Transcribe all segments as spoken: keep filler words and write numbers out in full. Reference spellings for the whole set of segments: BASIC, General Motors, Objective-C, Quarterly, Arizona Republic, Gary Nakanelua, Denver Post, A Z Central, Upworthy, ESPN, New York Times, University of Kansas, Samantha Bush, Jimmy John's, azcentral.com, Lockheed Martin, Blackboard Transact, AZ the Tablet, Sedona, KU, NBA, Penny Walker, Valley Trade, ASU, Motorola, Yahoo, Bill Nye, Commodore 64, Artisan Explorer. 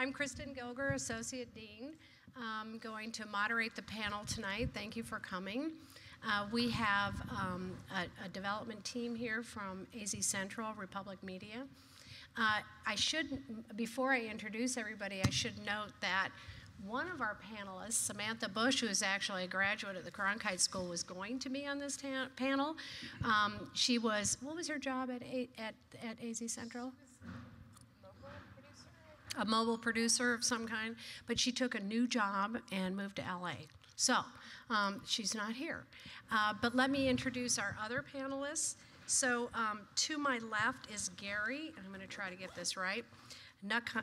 I'm Kristin Gilger, Associate Dean. I'm going to moderate the panel tonight. Thank you for coming. Uh, we have um, a, a development team here from A Z Central, Republic Media. Uh, I should, before I introduce everybody, I should note that one of our panelists, Samantha Bush, who is actually a graduate at the Cronkite School, was going to be on this ta panel. Um, she was, what was her job at, a at, at A Z Central? A mobile producer of some kind, but she took a new job and moved to L A. So um, she's not here. Uh, but let me introduce our other panelists. So um, to my left is Gary, and I'm going to try to get this right. Nakan I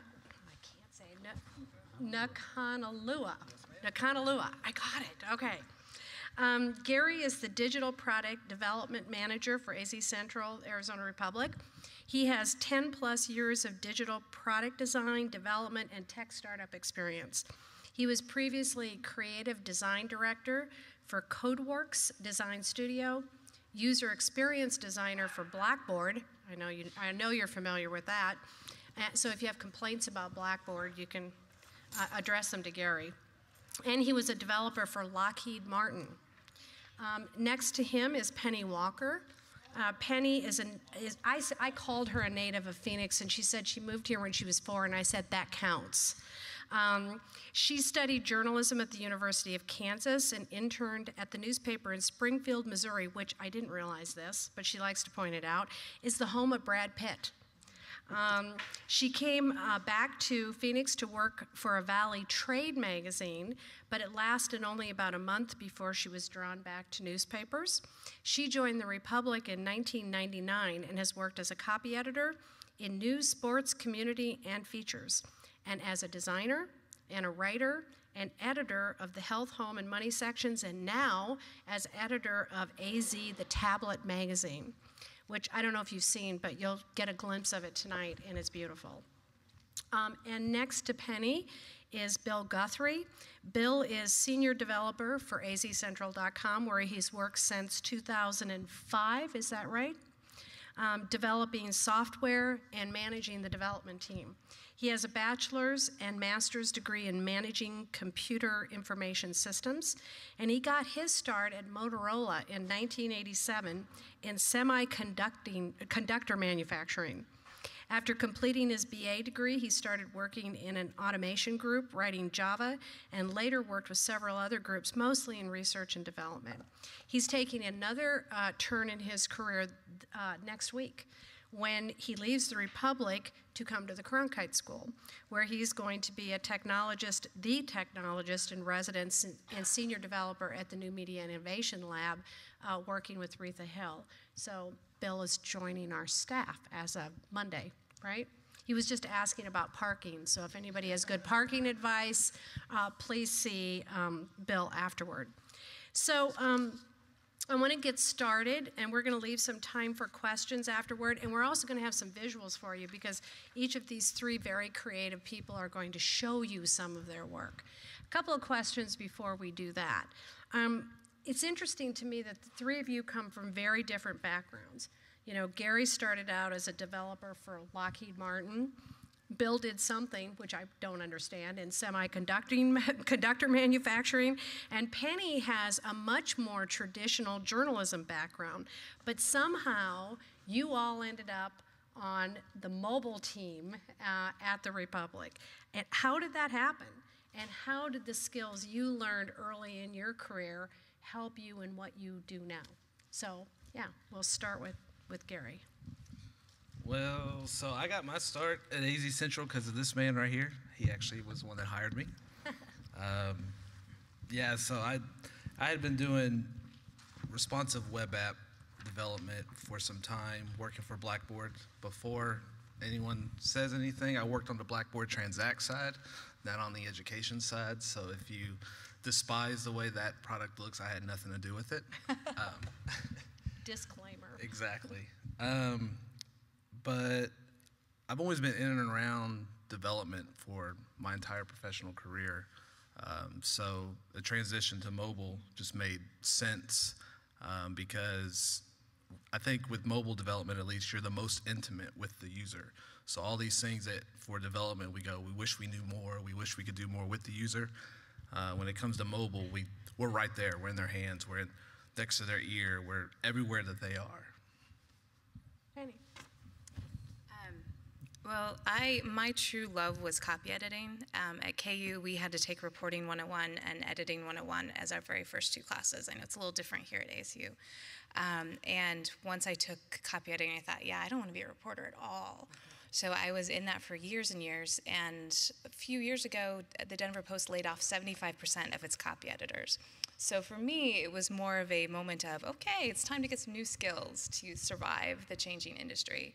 can't say Nakanelua. Nakanelua. I got it. Okay. Um, Gary is the Digital Product Development Manager for A Z Central, Arizona Republic. He has ten plus years of digital product design, development, and tech startup experience. He was previously Creative Design Director for CodeWorks Design Studio, User Experience Designer for Blackboard. I know, you, I know you're familiar with that. And so if you have complaints about Blackboard, you can uh, address them to Gary. And he was a developer for Lockheed Martin. Um, next to him is Penny Walker. Uh, Penny is, an, is I, I called her a native of Phoenix, and she said she moved here when she was four, and I said that counts. Um, she studied journalism at the University of Kansas and interned at the newspaper in Springfield, Missouri, which I didn't realize this, but she likes to point it out, is the home of Brad Pitt. Um, she came uh, back to Phoenix to work for a Valley Trade magazine, but it lasted only about a month before she was drawn back to newspapers. She joined the Republic in nineteen ninety-nine and has worked as a copy editor in news, sports, community, and features, and as a designer and a writer and editor of the Health, Home, and Money sections, and now as editor of A Z the Tablet magazine, which I don't know if you've seen, but you'll get a glimpse of it tonight, and it's beautiful. Um, and next to Penny is Bill Guthrie. Bill is senior developer for A Z central dot com, where he's worked since two thousand five, is that right? Um, developing software and managing the development team. He has a bachelor's and master's degree in managing computer information systems, and he got his start at Motorola in nineteen eighty-seven in semiconductor manufacturing. After completing his B A degree, he started working in an automation group, writing Java, and later worked with several other groups, mostly in research and development. He's taking another uh, turn in his career uh, next week when he leaves the Republic to come to the Cronkite School, where he's going to be a technologist, the technologist in residence and senior developer at the New Media Innovation Lab, uh, working with Aretha Hill. So Bill is joining our staff as of Monday, right? He was just asking about parking, so if anybody has good parking advice, uh, please see um, Bill afterward. So um, I want to get started, and we're going to leave some time for questions afterward, and we're also going to have some visuals for you because each of these three very creative people are going to show you some of their work. A couple of questions before we do that. Um, It's interesting to me that the three of you come from very different backgrounds. You know, Gary started out as a developer for Lockheed Martin. Bill did something, which I don't understand, in semiconducting conductor manufacturing. And Penny has a much more traditional journalism background. But somehow, you all ended up on the mobile team uh, at the Republic. And how did that happen? And how did the skills you learned early in your career help you in what you do now? So yeah, we'll start with, with Gary. Well, so I got my start at A Z Central because of this man right here. He actually was the one that hired me. um, yeah, so I, I had been doing responsive web app development for some time, working for Blackboard. Before anyone says anything, I worked on the Blackboard Transact side, not on the education side, so if you despise the way that product looks, I had nothing to do with it. Um, Disclaimer. Exactly. Um, but I've always been in and around development for my entire professional career. Um, so the transition to mobile just made sense um, because I think with mobile development, at least, you're the most intimate with the user. So all these things that for development we go, we wish we knew more, we wish we could do more with the user. Uh, when it comes to mobile, we, we're right there, we're in their hands, we're in, next to their ear, we're everywhere that they are. Penny. Um, well, I, my true love was copy editing. Um, at K U, we had to take Reporting one oh one and Editing one oh one as our very first two classes. I know it's a little different here at A S U. Um, and once I took copy editing, I thought, yeah, I don't want to be a reporter at all. So I was in that for years and years, and a few years ago, the Denver Post laid off seventy-five percent of its copy editors. So for me, it was more of a moment of, okay, it's time to get some new skills to survive the changing industry.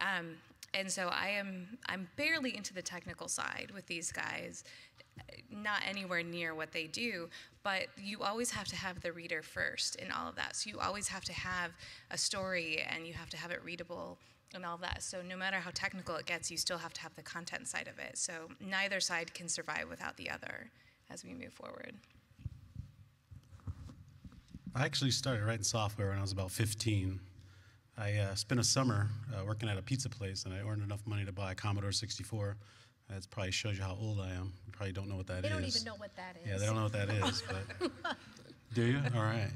Um, and so I am, I'm barely into the technical side with these guys, not anywhere near what they do, but you always have to have the reader first in all of that. So you always have to have a story, and you have to have it readable and all that. So no matter how technical it gets, you still have to have the content side of it. So neither side can survive without the other as we move forward. I actually started writing software when I was about fifteen. I uh, spent a summer uh, working at a pizza place, and I earned enough money to buy a Commodore sixty-four. That probably shows you how old I am. You probably don't know what that is. They don't even know what that is. Yeah, they don't know what that is. But do you? All right.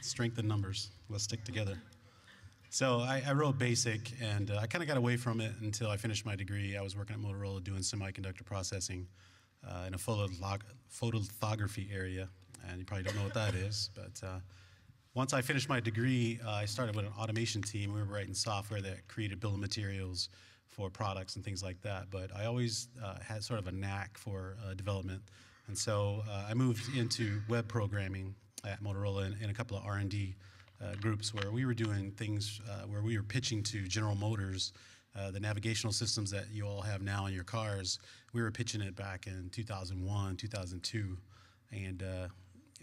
Strength in numbers. Let's stick together. So I, I wrote BASIC, and uh, I kind of got away from it until I finished my degree. I was working at Motorola doing semiconductor processing uh, in a photolithography area, and you probably don't know what that is. But uh, once I finished my degree, uh, I started with an automation team. We were writing software that created bill of materials for products and things like that. But I always uh, had sort of a knack for uh, development, and so uh, I moved into web programming at Motorola in, in a couple of R and D Uh, groups where we were doing things uh, where we were pitching to General Motors, uh, the navigational systems that you all have now in your cars. We were pitching it back in two thousand one, two thousand two, and uh,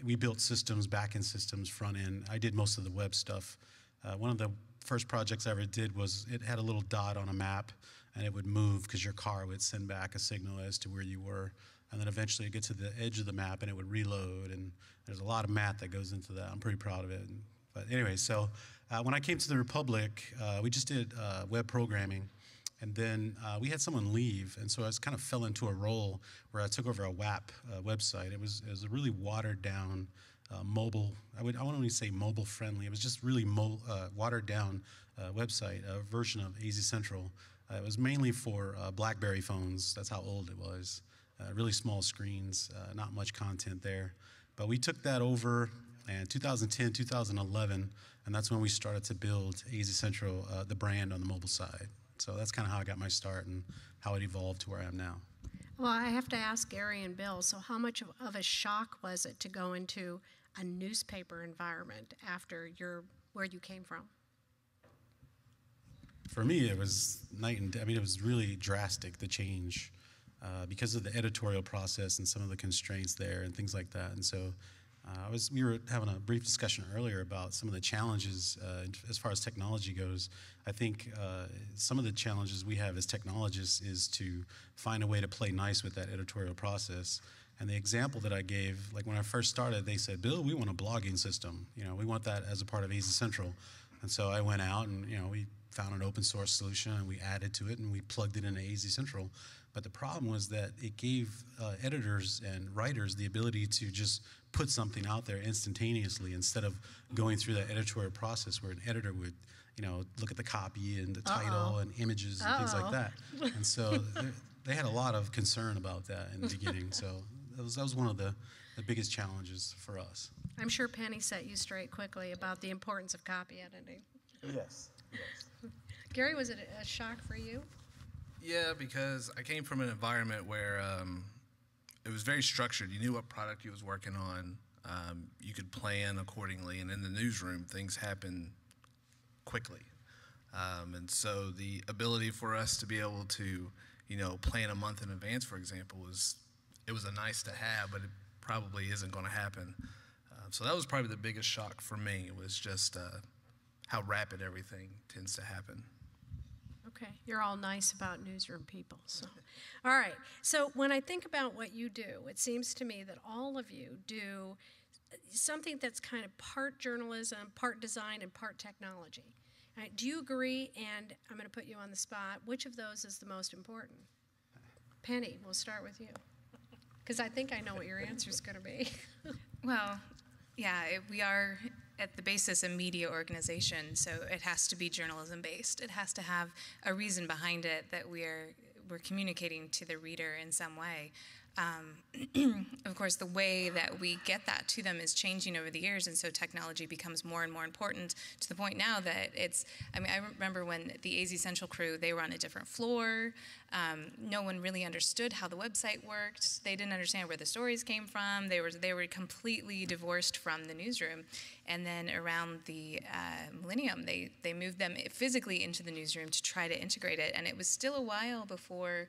we built systems, back-end systems, front-end. I did most of the web stuff. Uh, one of the first projects I ever did was it had a little dot on a map, and it would move because your car would send back a signal as to where you were. And then eventually it gets to the edge of the map, and it would reload, and there's a lot of math that goes into that. I'm pretty proud of it. And, But anyway, so uh, when I came to the Republic, uh, we just did uh, web programming, and then uh, we had someone leave, and so I just kind of fell into a role where I took over a W A P uh, website. It was, it was a really watered down uh, mobile, I would I wouldn't even say mobile friendly, it was just really mo uh, watered down uh, website, a version of A Z Central. Uh, it was mainly for uh, BlackBerry phones, that's how old it was, uh, really small screens, uh, not much content there. But we took that over. And two thousand ten, two thousand eleven, and that's when we started to build A Z Central, uh, the brand on the mobile side. So that's kind of how I got my start and how it evolved to where I am now. Well, I have to ask Gary and Bill, so how much of a shock was it to go into a newspaper environment after your, where you came from? For me, it was night and day. I mean, it was really drastic, the change, uh, because of the editorial process and some of the constraints there and things like that. And so Uh, I was, we were having a brief discussion earlier about some of the challenges uh, as far as technology goes. I think uh, some of the challenges we have as technologists is to find a way to play nice with that editorial process. And the example that I gave, like when I first started, they said, Bill, we want a blogging system. You know, we want that as a part of A Z Central. And so I went out and, you know, we found an open source solution and we added to it and we plugged it into A Z Central. But the problem was that it gave uh, editors and writers the ability to just put something out there instantaneously instead of going through that editorial process where an editor would, you know, look at the copy and the Uh-oh. title and images and Uh-oh. things like that. And so they had a lot of concern about that in the beginning. So that was, that was one of the, the biggest challenges for us. I'm sure Penny set you straight quickly about the importance of copy editing. Yes. Yes. Gary, was it a shock for you? Yeah, because I came from an environment where um, it was very structured. You knew what product you was working on. Um, you could plan accordingly, and in the newsroom, things happen quickly. Um, and so the ability for us to be able to, you know, plan a month in advance, for example, was it was a nice to have, but it probably isn't going to happen. Uh, so that was probably the biggest shock for me. It was just uh, how rapid everything tends to happen. Okay, you're all nice about newsroom people. So, all right. So when I think about what you do, it seems to me that all of you do something that's kind of part journalism, part design, and part technology. Right, do you agree? And I'm going to put you on the spot. Which of those is the most important? Penny, we'll start with you, because I think I know what your answer is going to be. Well, yeah, we are at the basis a media organization, so it has to be journalism-based. It has to have a reason behind it that we're we're communicating to the reader in some way. Um, of course, the way that we get that to them is changing over the years, and so technology becomes more and more important to the point now that it's, I mean, I remember when the A Z Central crew, they were on a different floor. Um, no one really understood how the website worked. They didn't understand where the stories came from. They were, they were completely divorced from the newsroom. And then around the uh, millennium, they, they moved them physically into the newsroom to try to integrate it, and it was still a while before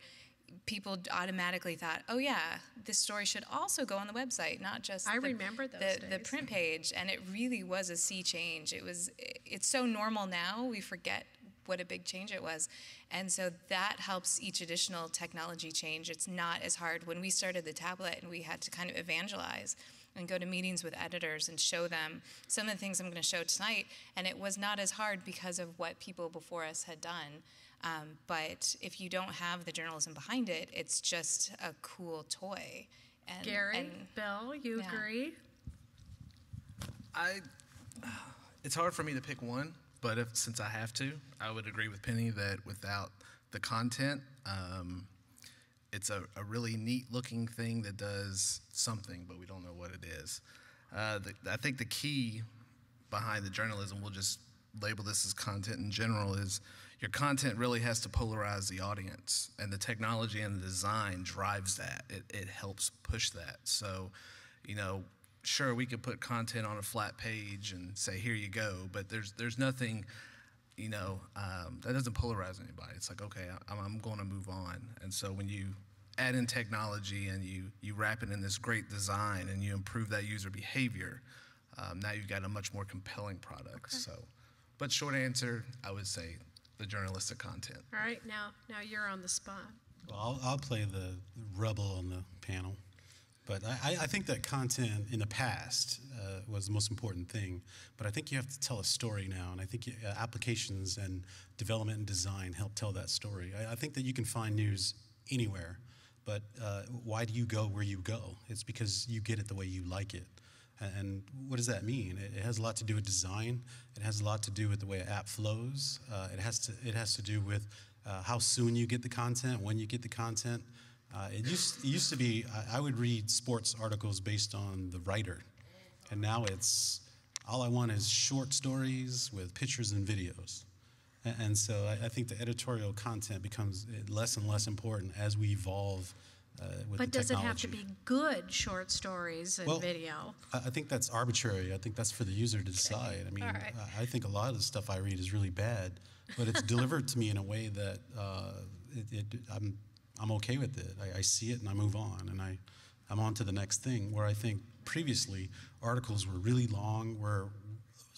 people automatically thought, oh yeah, this story should also go on the website, not just I the, remember those the, the print page. And it really was a sea change. It was, it's so normal now, we forget what a big change it was. And so that helps each additional technology change. It's not as hard. When we started the tablet and we had to kind of evangelize and go to meetings with editors and show them some of the things I'm going to show tonight, and it was not as hard because of what people before us had done. Um, but if you don't have the journalism behind it, it's just a cool toy. And, Gary, and, Bill, you yeah. agree? I. It's hard for me to pick one, but if, since I have to, I would agree with Penny that without the content, um, it's a, a really neat-looking thing that does something, but we don't know what it is. Uh, the, I think the key behind the journalism, we'll just label this as content in general, is your content really has to polarize the audience, and the technology and the design drives that. It, it helps push that. So, you know, sure, we could put content on a flat page and say, here you go, but there's, there's nothing, you know, um, that doesn't polarize anybody. It's like, okay, I'm, I'm going to move on. And so when you add in technology and you, you wrap it in this great design and you improve that user behavior, um, now you've got a much more compelling product. Okay. So. But short answer, I would say the journalistic content. All right, now now you're on the spot. Well, I'll, I'll play the rebel on the panel. But I, I think that content in the past uh, was the most important thing. But I think you have to tell a story now. And I think you, uh, applications and development and design help tell that story. I, I think that you can find news anywhere. But uh, why do you go where you go? It's because you get it the way you like it. And what does that mean? It has a lot to do with design. It has a lot to do with the way an app flows. Uh, it has to it has to do with uh, how soon you get the content, when you get the content. Uh, it used it used to be I would read sports articles based on the writer, and now it's all I want is short stories with pictures and videos. And, and so I, I think the editorial content becomes less and less important as we evolve. Uh, with but does it have to be good short stories and well, video? I think that's arbitrary. I think that's for the user to decide. I mean, right. I think a lot of the stuff I read is really bad, but it's delivered to me in a way that uh, it, it, I'm, I'm okay with it. I, I see it and I move on, and I, I'm on to the next thing, where I think previously articles were really long, where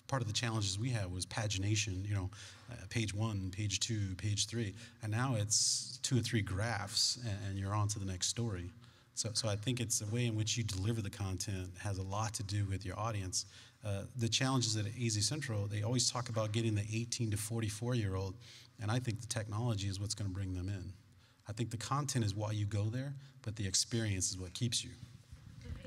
part of the challenges we had was pagination, you know, uh, page one, page two, page three. And now it's two or three graphs and, and you're on to the next story. So, so I think it's the way in which you deliver the content has a lot to do with your audience. Uh, the challenges at A Z Central, they always talk about getting the eighteen to forty-four year old, and I think the technology is what's going to bring them in. I think the content is why you go there, but the experience is what keeps you.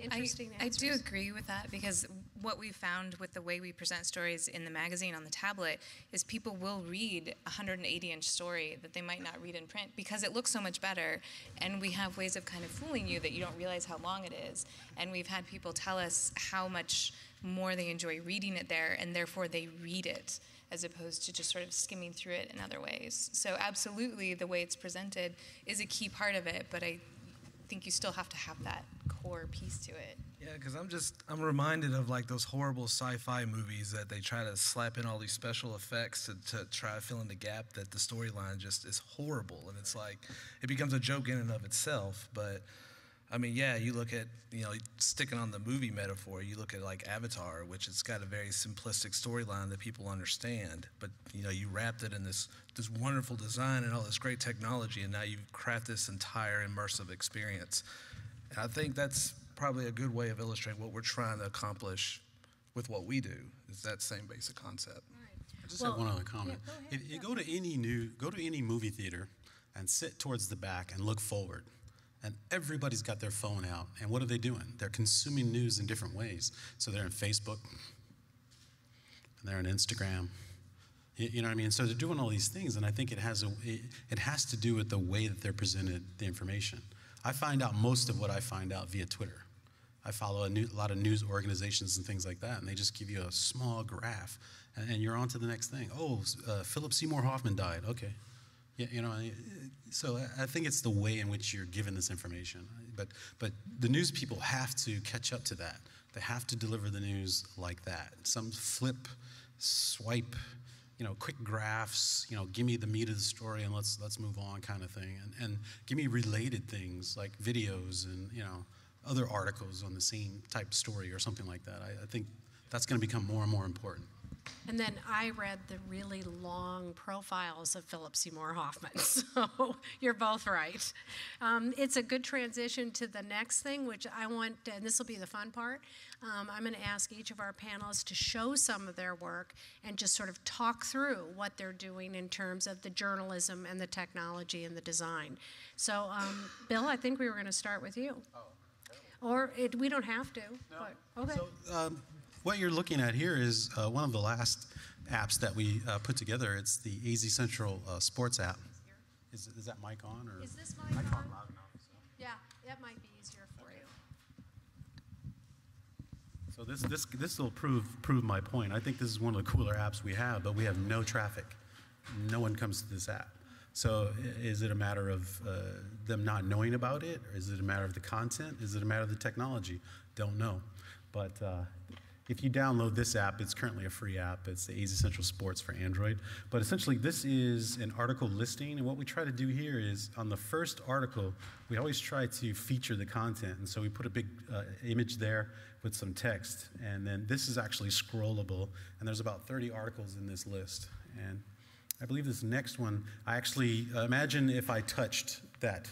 Interesting I, I do agree with that, because what we found with the way we present stories in the magazine on the tablet is people will read a one hundred eighty inch story that they might not read in print because it looks so much better, and we have ways of kind of fooling you that you don't realize how long it is. And we've had people tell us how much more they enjoy reading it there, and therefore they read it as opposed to just sort of skimming through it in other ways. So absolutely the way it's presented is a key part of it, but I think you still have to have that core piece to it. Yeah, because I'm just, I'm reminded of like those horrible sci-fi movies that they try to slap in all these special effects to, to try to fill in the gap that the storyline just is horrible. And it's like, it becomes a joke in and of itself. But I mean, yeah, you look at, you know, sticking on the movie metaphor, you look at like Avatar, which it's got a very simplistic storyline that people understand, but you know, you wrapped it in this, this wonderful design and all this great technology, and now you've crafted this entire immersive experience. And I think that's probably a good way of illustrating what we're trying to accomplish with what we do, is that same basic concept. Right. I just well, have one other comment. Yeah, go, ahead, it, yeah. it go to any new, go to any movie theater and sit towards the back and look forward. And everybody's got their phone out. And what are they doing? They're consuming news in different ways. So they're on Facebook, and they're on Instagram. You, you know what I mean? So they're doing all these things, and I think it has, a, it, it has to do with the way that they're presented the information. I find out most of what I find out via Twitter. I follow a, new, a lot of news organizations and things like that, and they just give you a small graph, and, and you're on to the next thing. Oh, uh, Philip Seymour Hoffman died, okay. Yeah, you know, so I think it's the way in which you're given this information. But, but the news people have to catch up to that. They have to deliver the news like that. Some flip, swipe, you know, quick graphs, you know, give me the meat of the story and let's, let's move on kind of thing. And, and give me related things like videos and, you know, other articles on the same type story or something like that. I, I think that's going to become more and more important. And then I read the really long profiles of Philip Seymour Hoffman, so you're both right. Um, it's a good transition to the next thing, which I want, and this will be the fun part. Um, I'm going to ask each of our panelists to show some of their work and just sort of talk through what they're doing in terms of the journalism and the technology and the design. So, um, Bill, I think we were going to start with you. Oh. Or it, we don't have to. No. But, okay. So, um, what you're looking at here is uh, one of the last apps that we uh, put together. It's the A Z Central uh, Sports app. Is, is that mic on? Or? Is this mic on? Loud enough, so. Yeah, that might be easier for okay. you. So this this this will prove prove my point. I think this is one of the cooler apps we have, but we have no traffic. No one comes to this app. So is it a matter of uh, them not knowing about it, or is it a matter of the content? Is it a matter of the technology? Don't know, but. Uh, If you download this app, it's currently a free app. It's the A Z Central Sports for Android. But essentially, this is an article listing. And what we try to do here is, on the first article, we always try to feature the content. And so we put a big uh, image there with some text. And then this is actually scrollable. And there's about thirty articles in this list. And I believe this next one, I actually uh, imagine if I touched that,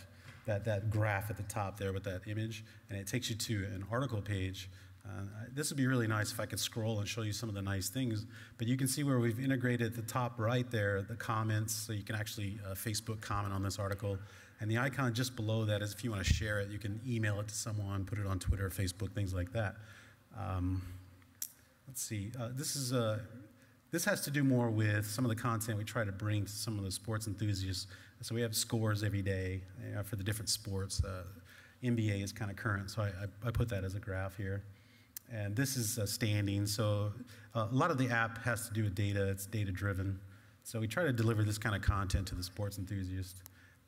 that, that graph at the top there with that image. And it takes you to an article page. Uh, this would be really nice if I could scroll and show you some of the nice things, but you can see where we've integrated at the top right there the comments, so you can actually uh, Facebook comment on this article. And the icon just below that is if you want to share it, you can email it to someone, put it on Twitter, Facebook, things like that. Um, let's see, uh, this is uh, this has to do more with some of the content we try to bring to some of the sports enthusiasts. So we have scores every day uh, for the different sports. Uh, N B A is kind of current, so I, I, I put that as a graph here. And this is uh, standing, so uh, a lot of the app has to do with data. It's data-driven. So we try to deliver this kind of content to the sports enthusiast.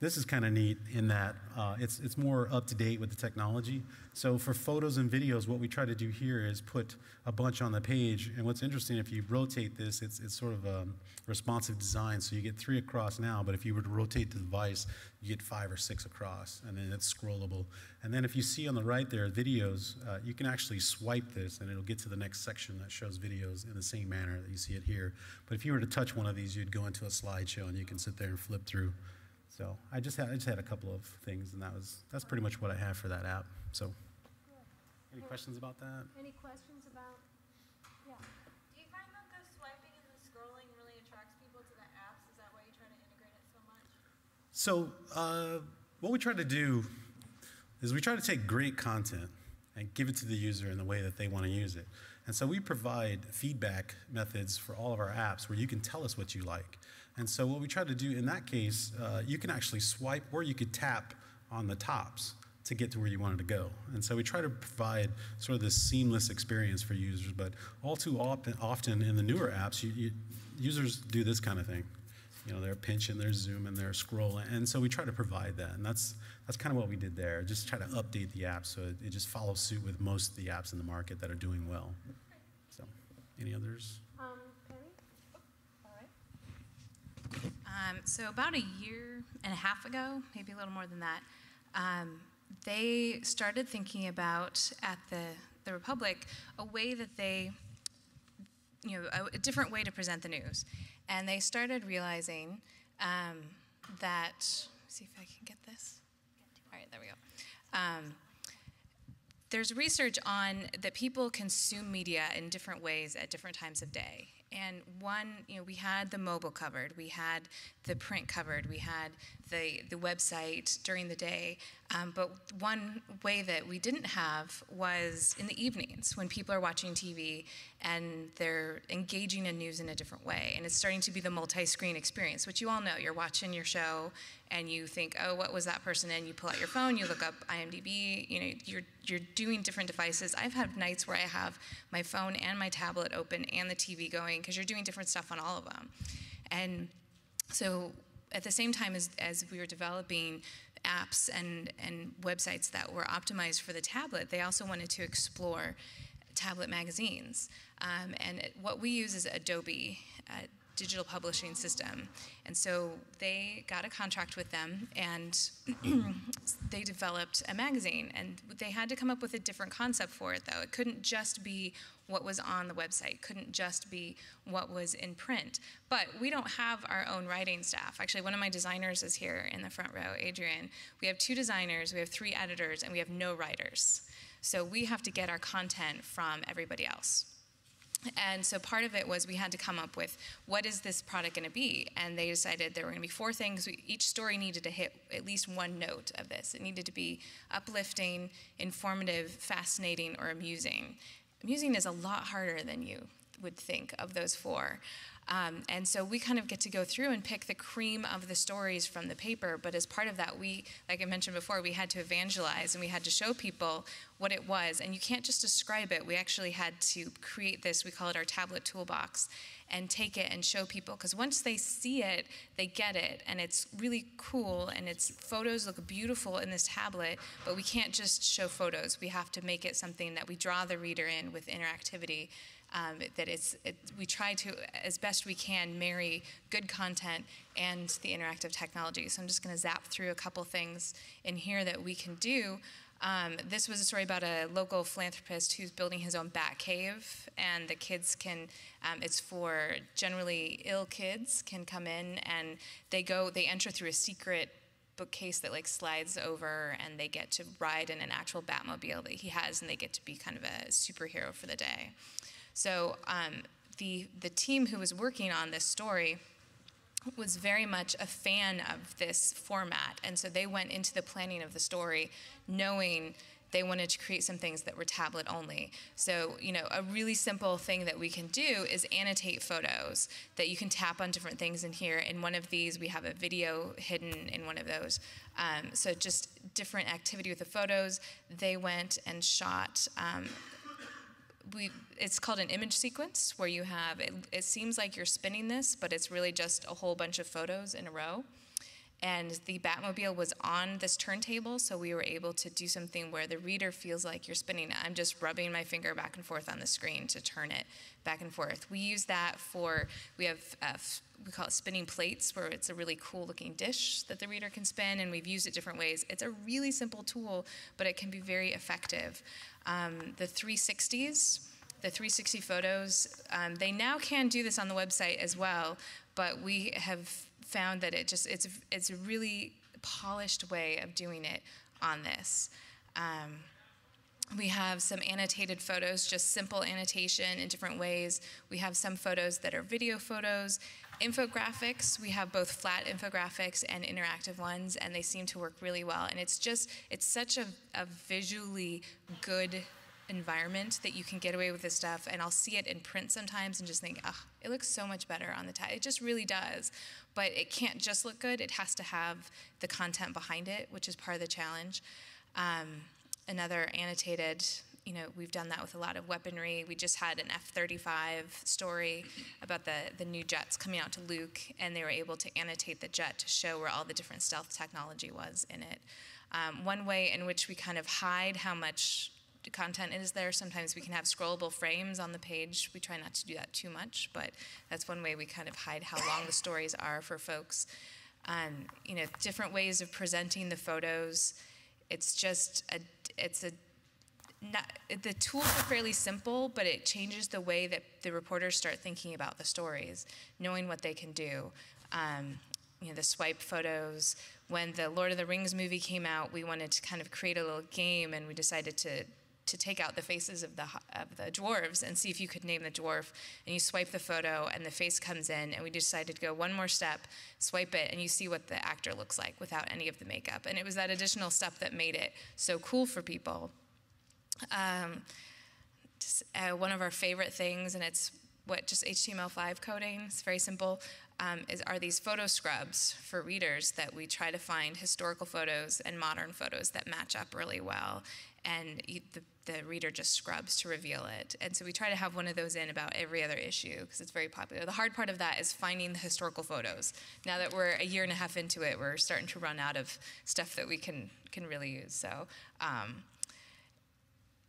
This is kind of neat in that uh, it's, it's more up-to-date with the technology. So for photos and videos, what we try to do here is put a bunch on the page. And what's interesting, if you rotate this, it's, it's sort of a responsive design. So you get three across now, but if you were to rotate the device, you get five or six across, and then it's scrollable. And then if you see on the right there, videos, uh, you can actually swipe this, and it'll get to the next section that shows videos in the same manner that you see it here. But if you were to touch one of these, you'd go into a slideshow, and you can sit there and flip through. So I just had I just had a couple of things, and that was that's pretty much what I have for that app. So, any questions about that? Any questions about? Yeah. Do you find that the swiping and the scrolling really attracts people to the apps? Is that why you try to integrate it so much? So uh, what we try to do is we try to take great content and give it to the user in the way that they want to use it. And so we provide feedback methods for all of our apps where you can tell us what you like. And so what we try to do in that case, uh, you can actually swipe or you could tap on the tops to get to where you wanted to go. And so we try to provide sort of this seamless experience for users, but all too often in the newer apps, you, you, users do this kind of thing. You know, they're pinching, they're zooming, they're scrolling, and so we try to provide that. And that's, that's kind of what we did there, just try to update the app so it, it just follows suit with most of the apps in the market that are doing well. So, any others? Um, Um, so about a year and a half ago, maybe a little more than that, um, they started thinking about at the, the Republic a way that they, you know, a, a different way to present the news. And they started realizing um, that, let's see if I can get this. All right, there we go. Um, there's research on that people consume media in different ways at different times of day. And one, you know, we had the mobile covered, we had the print covered, we had the, the website during the day, um, but one way that we didn't have was in the evenings when people are watching T V and they're engaging in news in a different way, and it's starting to be the multi-screen experience, which you all know. You're watching your show and you think, oh, what was that person in? You pull out your phone, you look up I M D B, you know, you're, you're doing different devices. I've had nights where I have my phone and my tablet open and the T V going, because you're doing different stuff on all of them. And so at the same time as, as we were developing apps and, and websites that were optimized for the tablet, they also wanted to explore tablet magazines. Um, and it, what we use is Adobe, uh, digital publishing system. And so they got a contract with them, and they developed a magazine. And they had to come up with a different concept for it, though. It couldn't just be what was on the website, couldn't just be what was in print. But we don't have our own writing staff. Actually, one of my designers is here in the front row, Adrian. We have two designers, we have three editors, and we have no writers. So we have to get our content from everybody else. And so part of it was we had to come up with, what is this product going to be? And they decided there were going to be four things. We, each story needed to hit at least one note of this. It needed to be uplifting, informative, fascinating, or amusing. Amusing is a lot harder than you would think of those four. Um, and so we kind of get to go through and pick the cream of the stories from the paper. But as part of that, we, like I mentioned before, we had to evangelize and we had to show people what it was. And you can't just describe it. We actually had to create this, we call it our tablet toolbox, and take it and show people. Because once they see it, they get it. And it's really cool. And its photos look beautiful in this tablet. But we can't just show photos. We have to make it something that we draw the reader in with interactivity. Um, that it's, it, we try to, as best we can, marry good content and the interactive technology. So I'm just going to zap through a couple things in here that we can do. Um, this was a story about a local philanthropist who's building his own bat cave, and the kids can, um, it's for generally ill kids, can come in, and they go, they enter through a secret bookcase that like slides over, and they get to ride in an actual Batmobile that he has, and they get to be kind of a superhero for the day. So um, the, the team who was working on this story was very much a fan of this format. And so they went into the planning of the story knowing they wanted to create some things that were tablet only. So, you know, a really simple thing that we can do is annotate photos, that you can tap on different things in here. In one of these, we have a video hidden in one of those. Um, so just different activity with the photos. They went and shot. Um, We, it's called an image sequence, where you have, it, it seems like you're spinning this, but it's really just a whole bunch of photos in a row. And the Batmobile was on this turntable, so we were able to do something where the reader feels like you're spinning it. I'm just rubbing my finger back and forth on the screen to turn it back and forth. We use that for, we have, uh, we call it spinning plates, where it's a really cool looking dish that the reader can spin, and we've used it different ways. It's a really simple tool, but it can be very effective. Um, the three sixties, the three sixty photos, um, they now can do this on the website as well, but we have found that it just, it's, it's a really polished way of doing it on this. Um, we have some annotated photos, just simple annotation in different ways. We have some photos that are video photos. Infographics, we have both flat infographics and interactive ones, and they seem to work really well. And it's just, it's such a, a visually good environment that you can get away with this stuff. And I'll see it in print sometimes and just think, ah, oh, it looks so much better on the tablet. It just really does. But it can't just look good. It has to have the content behind it, which is part of the challenge. Um, another annotated, you know, we've done that with a lot of weaponry. We just had an F thirty-five story about the, the new jets coming out to Luke, and they were able to annotate the jet to show where all the different stealth technology was in it. Um, one way in which we kind of hide how much content is there, sometimes we can have scrollable frames on the page. We try not to do that too much, but that's one way we kind of hide how long the stories are for folks. Um, you know, different ways of presenting the photos. It's just, a, it's a Not, the tools are fairly simple, but it changes the way that the reporters start thinking about the stories, knowing what they can do. Um, you know, the swipe photos. When the Lord of the Rings movie came out, we wanted to kind of create a little game, and we decided to to take out the faces of the of the dwarves and see if you could name the dwarf. And you swipe the photo and the face comes in, and we decided to go one more step, swipe it, and you see what the actor looks like without any of the makeup. And it was that additional step that made it so cool for people. Um, just, uh, one of our favorite things, and it's what just H T M L five coding, it's very simple, um, is, are these photo scrubs for readers that we try to find historical photos and modern photos that match up really well, and you, the, the reader just scrubs to reveal it. And so we try to have one of those in about every other issue because it's very popular. The hard part of that is finding the historical photos. Now that we're a year and a half into it, we're starting to run out of stuff that we can, can really use. So um,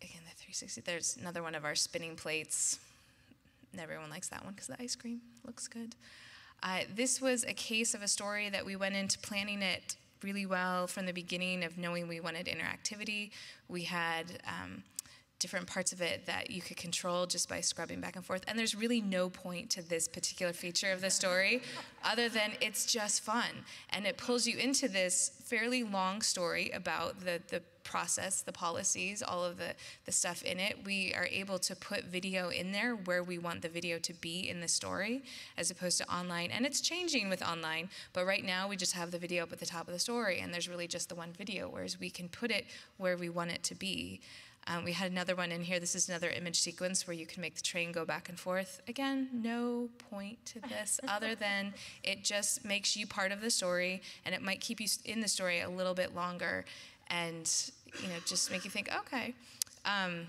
again, the three sixty, there's another one of our spinning plates. Everyone likes that one because the ice cream looks good. Uh, this was a case of a story that we went into planning it really well from the beginning of knowing we wanted interactivity. We had um, different parts of it that you could control just by scrubbing back and forth. And there's really no point to this particular feature of the story other than it's just fun. And it pulls you into this fairly long story about the, the process, the policies, all of the, the stuff in it. We are able to put video in there where we want the video to be in the story as opposed to online. And it's changing with online, but right now we just have the video up at the top of the story and there's really just the one video, whereas we can put it where we want it to be. Um, we had another one in here. This is another image sequence where you can make the train go back and forth. Again, no point to this other than it just makes you part of the story, and it might keep you in the story a little bit longer and, you know, just make you think, okay, um,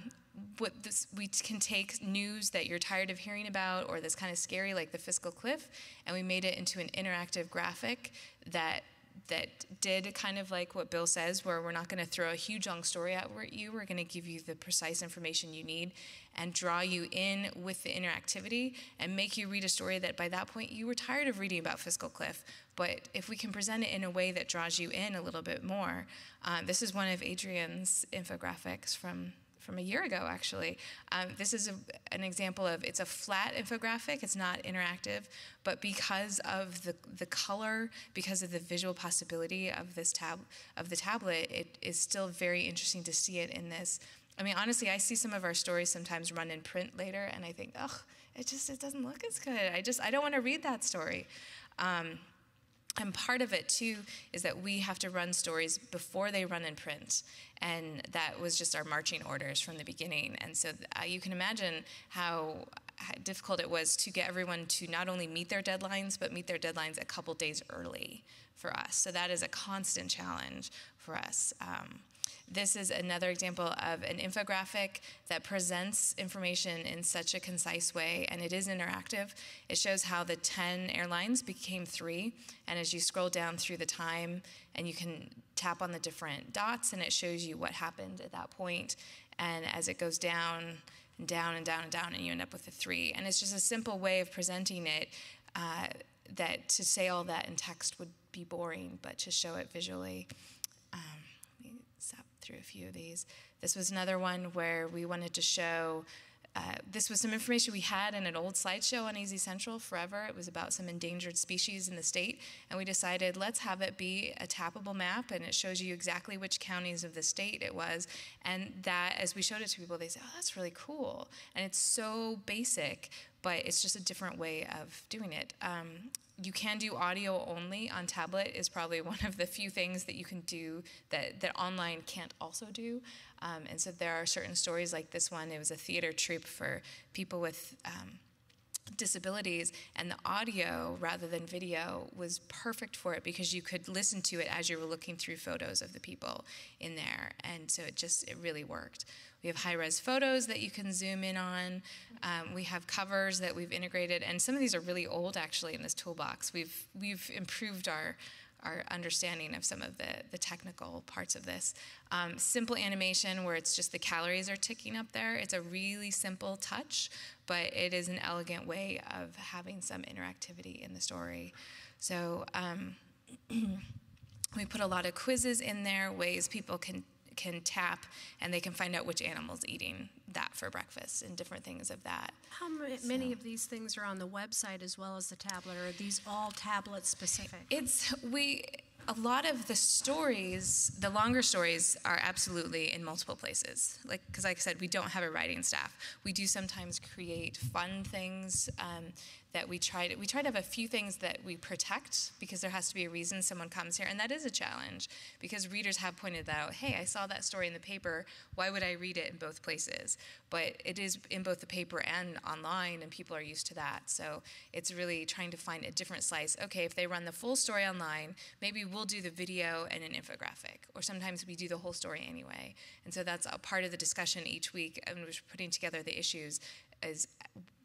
what this, we can take news that you're tired of hearing about or that's kind of scary, like the fiscal cliff, and we made it into an interactive graphic that that did kind of like what Bill says, where we're not going to throw a huge long story out at you. We're going to give you the precise information you need and draw you in with the interactivity and make you read a story that by that point you were tired of reading about fiscal cliff. But if we can present it in a way that draws you in a little bit more, um, this is one of Adrian's infographics from from a year ago, actually. Um, this is a, an example of, it's a flat infographic, it's not interactive, but because of the, the color, because of the visual possibility of this tab, of the tablet, it is still very interesting to see it in this. I mean, honestly, I see some of our stories sometimes run in print later, and I think, ugh, it just, it doesn't look as good. I just, I don't want to read that story. Um, And part of it, too, is that we have to run stories before they run in print. And that was just our marching orders from the beginning. And so uh, you can imagine how, how difficult it was to get everyone to not only meet their deadlines, but meet their deadlines a couple days early for us. So that is a constant challenge for us. Um, This is another example of an infographic that presents information in such a concise way, and it is interactive. It shows how the ten airlines became three, and as you scroll down through the time, and you can tap on the different dots, and it shows you what happened at that point, and as it goes down, and down, and down, and down, and you end up with a three. And it's just a simple way of presenting it, uh, that to say all that in text would be boring, but to show it visually. Um, through a few of these. This was another one where we wanted to show, uh, this was some information we had in an old slideshow on A Z Central forever. It was about some endangered species in the state, and we decided let's have it be a tappable map, and it shows you exactly which counties of the state it was, and that as we showed it to people, they said, oh, that's really cool, and it's so basic, but it's just a different way of doing it. Um, You can do audio only on tablet is probably one of the few things that you can do that, that online can't also do. Um, and so there are certain stories like this one. It was a theater troupe for people with um, disabilities, and the audio rather than video was perfect for it because you could listen to it as you were looking through photos of the people in there. And so it just, it really worked. We have high-res photos that you can zoom in on. Um, we have covers that we've integrated, and some of these are really old, actually, in this toolbox. We've we've improved our our understanding of some of the, the technical parts of this. Um, simple animation where it's just the calories are ticking up there. It's a really simple touch, but it is an elegant way of having some interactivity in the story. So um, we put a lot of quizzes in there, ways people can can tap, and they can find out which animal's eating that for breakfast and different things of that. How many so. of these things are on the website as well as the tablet, or are these all tablet specific? It's, we, a lot of the stories, the longer stories, are absolutely in multiple places. Like, because like I said, we don't have a writing staff. We do sometimes create fun things um, that we try to, we try to have a few things that we protect, because there has to be a reason someone comes here, and that is a challenge, because readers have pointed out, hey, I saw that story in the paper, why would I read it in both places? But it is in both the paper and online, and people are used to that. So it's really trying to find a different slice. Okay, if they run the full story online, maybe we'll do the video and an infographic, or sometimes we do the whole story anyway. And so that's a part of the discussion each week, and we're putting together the issues is,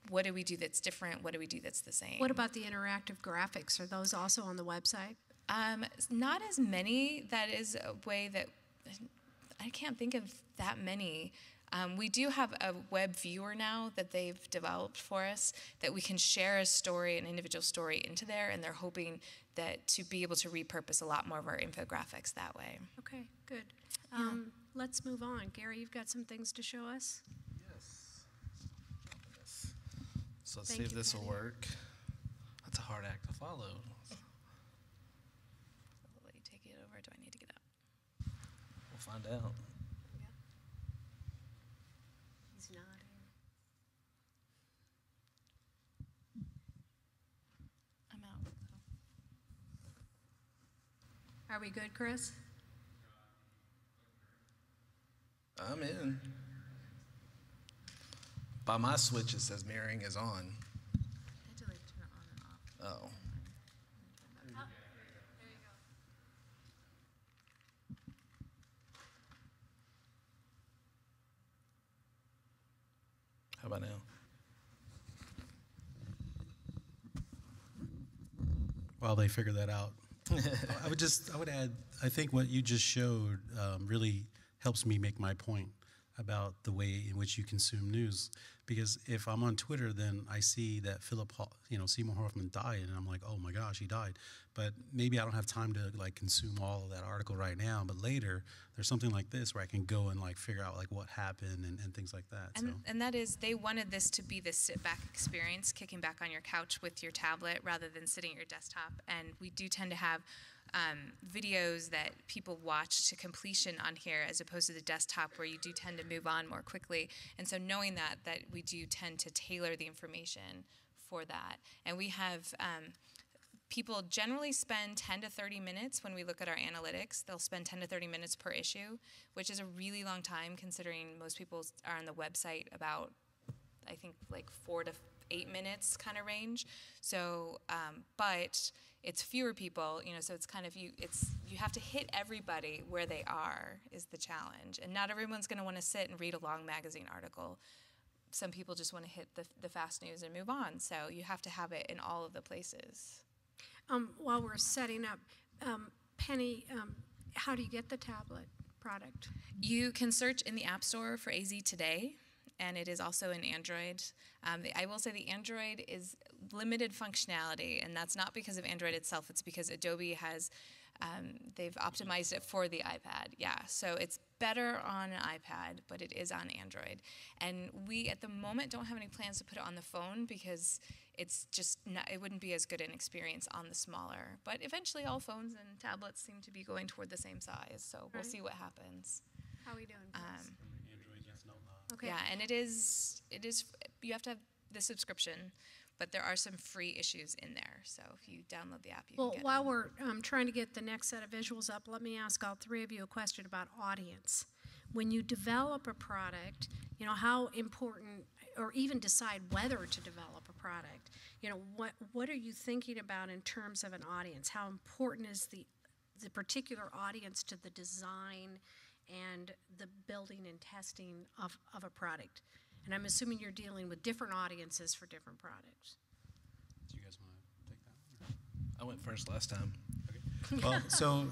what do we do that's different? What do we do that's the same? What about the interactive graphics? Are those also on the website? Um, not as many. That is a way that I can't think of that many. Um, we do have a web viewer now that they've developed for us that we can share a story, an individual story, into there, and they're hoping that to be able to repurpose a lot more of our infographics that way. Okay, good. Yeah. Um, let's move on. Gary, you've got some things to show us? So let's Thank see if this Patty. will work. That's a hard act to follow. I'll let you take it over. Do I need to get up? We'll find out. Yeah. He's nodding. I'm out. Are we good, Chris? I'm in. By my switch, it says mirroring is on. I had to like turn it on and off. Oh. Oh. There you go. How about now? While they figure that out, I would just, I would add, I think what you just showed um, really helps me make my point about the way in which you consume news. Because if I'm on Twitter, then I see that Philip, you know, Seymour Hoffman died, and I'm like, oh my gosh, he died. But maybe I don't have time to like consume all of that article right now. But later, there's something like this where I can go and like figure out like what happened and, and things like that. And, so. and that is, they wanted this to be the sit-back experience, kicking back on your couch with your tablet rather than sitting at your desktop. And we do tend to have Um, videos that people watch to completion on here, as opposed to the desktop where you do tend to move on more quickly. And so knowing that, that we do tend to tailor the information for that. And we have um, people generally spend ten to thirty minutes when we look at our analytics. They'll spend ten to thirty minutes per issue, which is a really long time considering most people are on the website about, I think, like four to eight minutes kind of range. So, um, but it's fewer people, you know, so it's kind of, you, it's, you have to hit everybody where they are is the challenge. And not everyone's gonna wanna sit and read a long magazine article. Some people just wanna hit the, the fast news and move on. So you have to have it in all of the places. Um, while we're setting up, um, Penny, um, how do you get the tablet product? You can search in the App Store for A Z Today, and it is also in Android. Um, the, I will say the Android is limited functionality, and that's not because of Android itself, it's because Adobe has, um, they've optimized it for the iPad, yeah. So it's better on an iPad, but it is on Android. And we, at the moment, don't have any plans to put it on the phone because it's just, not, it wouldn't be as good an experience on the smaller. But eventually all phones and tablets seem to be going toward the same size, so we'll right. see what happens. How are we doing, um, Okay. Yeah, and it is, it is, you have to have the subscription, but there are some free issues in there. So if you download the app, you well, can get Well, while them. we're um, trying to get the next set of visuals up, let me ask all three of you a question about audience. When you develop a product, you know, how important, or even decide whether to develop a product, you know, what, what are you thinking about in terms of an audience? How important is the, the particular audience to the design and the building and testing of, of a product? And I'm assuming you're dealing with different audiences for different products. Do you guys want to take that? I went first last time. Okay. Well, so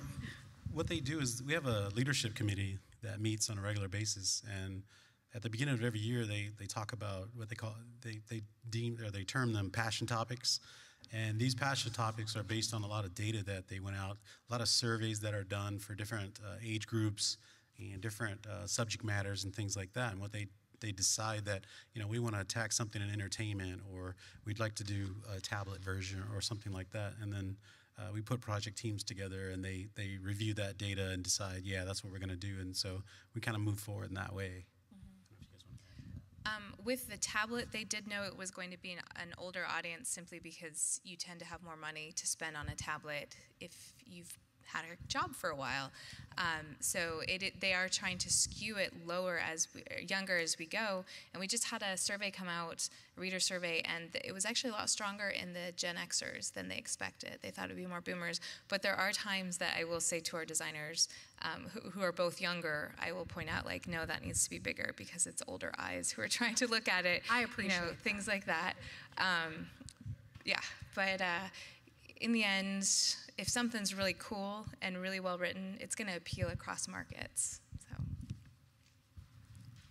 what they do is we have a leadership committee that meets on a regular basis, and at the beginning of every year they, they talk about what they call, they, they deem, or they term them passion topics. And these passion topics are based on a lot of data that they went out, a lot of surveys that are done for different uh, age groups and different uh, subject matters and things like that. And what they, they decide that, you know, we want to attack something in entertainment, or we'd like to do a tablet version or something like that. And then Uh, we put project teams together, and they, they review that data and decide, yeah, that's what we're going to do. And so we kind of move forward in that way. Um, with the tablet, they did know it was going to be an, an older audience simply because you tend to have more money to spend on a tablet if you've had a job for a while. Um, so it, it, they are trying to skew it lower as we, younger as we go. And we just had a survey come out, a reader survey, and it was actually a lot stronger in the Gen Xers than they expected. They thought it would be more boomers. But there are times that I will say to our designers um, who, who are both younger, I will point out, like, no, that needs to be bigger because it's older eyes who are trying to look at it. I appreciate you know, that. Things like that. Um, yeah, but uh, in the end, if something's really cool and really well written, it's going to appeal across markets. So,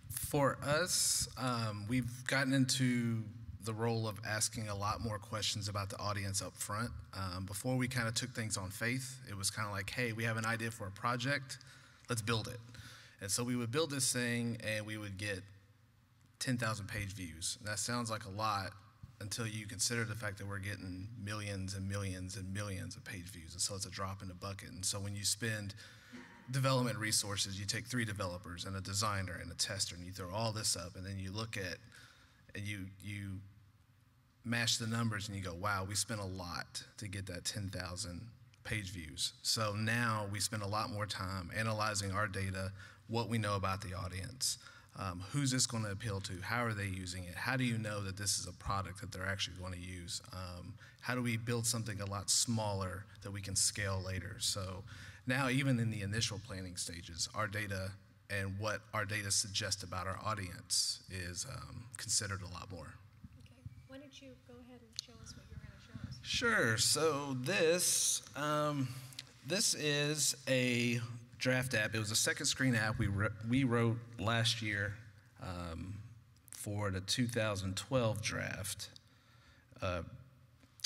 for us, um, we've gotten into the role of asking a lot more questions about the audience up front. Um, before we kind of took things on faith, it was kind of like, hey, we have an idea for a project, let's build it. And so we would build this thing and we would get ten thousand page views. And that sounds like a lot, until you consider the fact that we're getting millions and millions and millions of page views. And so it's a drop in the bucket. And so when you spend development resources, you take three developers and a designer and a tester, and you throw all this up, and then you look at, and you, you mash the numbers, and you go, wow, we spent a lot to get that ten thousand page views. So now we spend a lot more time analyzing our data, what we know about the audience. Um, who's this going to appeal to? How are they using it? How do you know that this is a product that they're actually going to use? Um, how do we build something a lot smaller that we can scale later? So now, even in the initial planning stages, our data and what our data suggests about our audience is um, considered a lot more. Okay. Why don't you go ahead and show us what you're going to show us? Sure. So this, um, this is a draft app. It was a second screen app we, we wrote last year um, for the two thousand twelve draft, uh,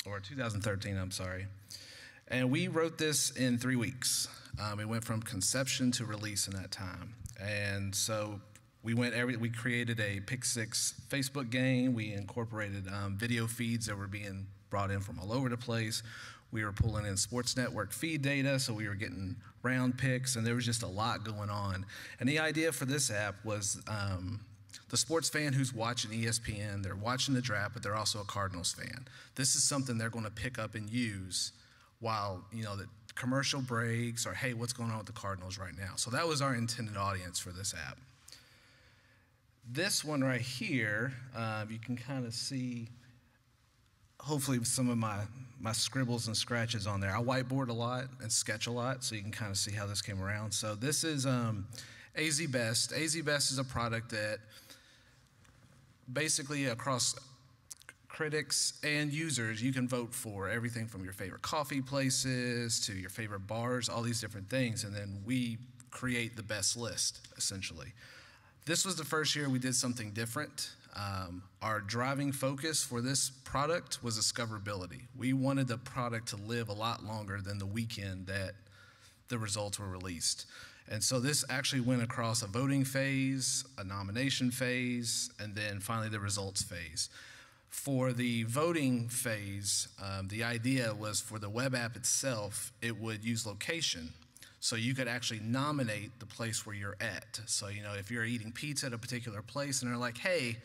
or two thousand thirteen, I'm sorry. And we wrote this in three weeks. Um, it went from conception to release in that time. And so we went every, we created a Pick six Facebook game. We incorporated um, video feeds that were being brought in from all over the place. We were pulling in sports network feed data, so we were getting round picks, and there was just a lot going on. And the idea for this app was um, the sports fan who's watching E S P N, they're watching the draft, but they're also a Cardinals fan. This is something they're going to pick up and use while, you know, the commercial breaks, or, hey, what's going on with the Cardinals right now? So that was our intended audience for this app. This one right here, uh, you can kind of see, hopefully, some of my, my scribbles and scratches on there. I whiteboard a lot and sketch a lot, so you can kind of see how this came around. So this is um, A Z Best. A Z Best is a product that basically across critics and users, you can vote for everything from your favorite coffee places to your favorite bars, all these different things, and then we create the best list, essentially. This was the first year we did something different. Um, our driving focus for this product was discoverability. We wanted the product to live a lot longer than the weekend that the results were released. And so this actually went across a voting phase, a nomination phase, and then finally the results phase. For the voting phase, um, the idea was for the web app itself, it would use location. So you could actually nominate the place where you're at. So, you know, if you're eating pizza at a particular place and they're like, hey,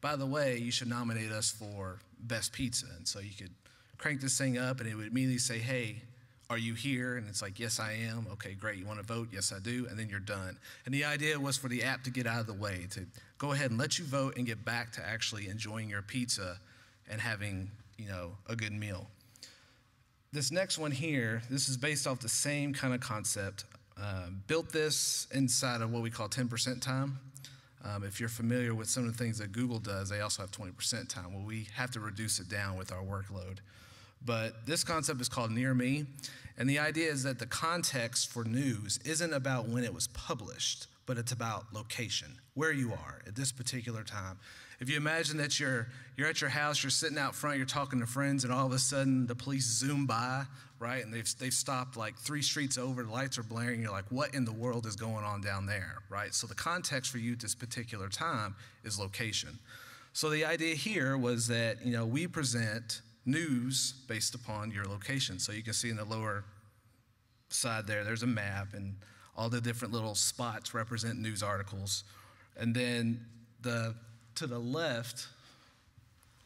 by the way, you should nominate us for best pizza. And so you could crank this thing up and it would immediately say, hey, are you here? And it's like, yes, I am. Okay, great. You want to vote? Yes, I do. And then you're done. And the idea was for the app to get out of the way, to go ahead and let you vote and get back to actually enjoying your pizza and having, you know, a good meal. This next one here, this is based off the same kind of concept. Uh, built this inside of what we call ten percent time. Um, if you're familiar with some of the things that Google does, they also have twenty percent time. Well, we have to reduce it down with our workload. But this concept is called Near Me. And the idea is that the context for news isn't about when it was published, but it's about location, where you are at this particular time. If you imagine that you're, you're at your house, you're sitting out front, you're talking to friends, and all of a sudden the police zoom by, right? And they've, they've stopped like three streets over, the lights are blaring, you're like, what in the world is going on down there, right? So the context for you at this particular time is location. So the idea here was that, you know, we present news based upon your location. So you can see in the lower side there, there's a map, and all the different little spots represent news articles. And then the to the left,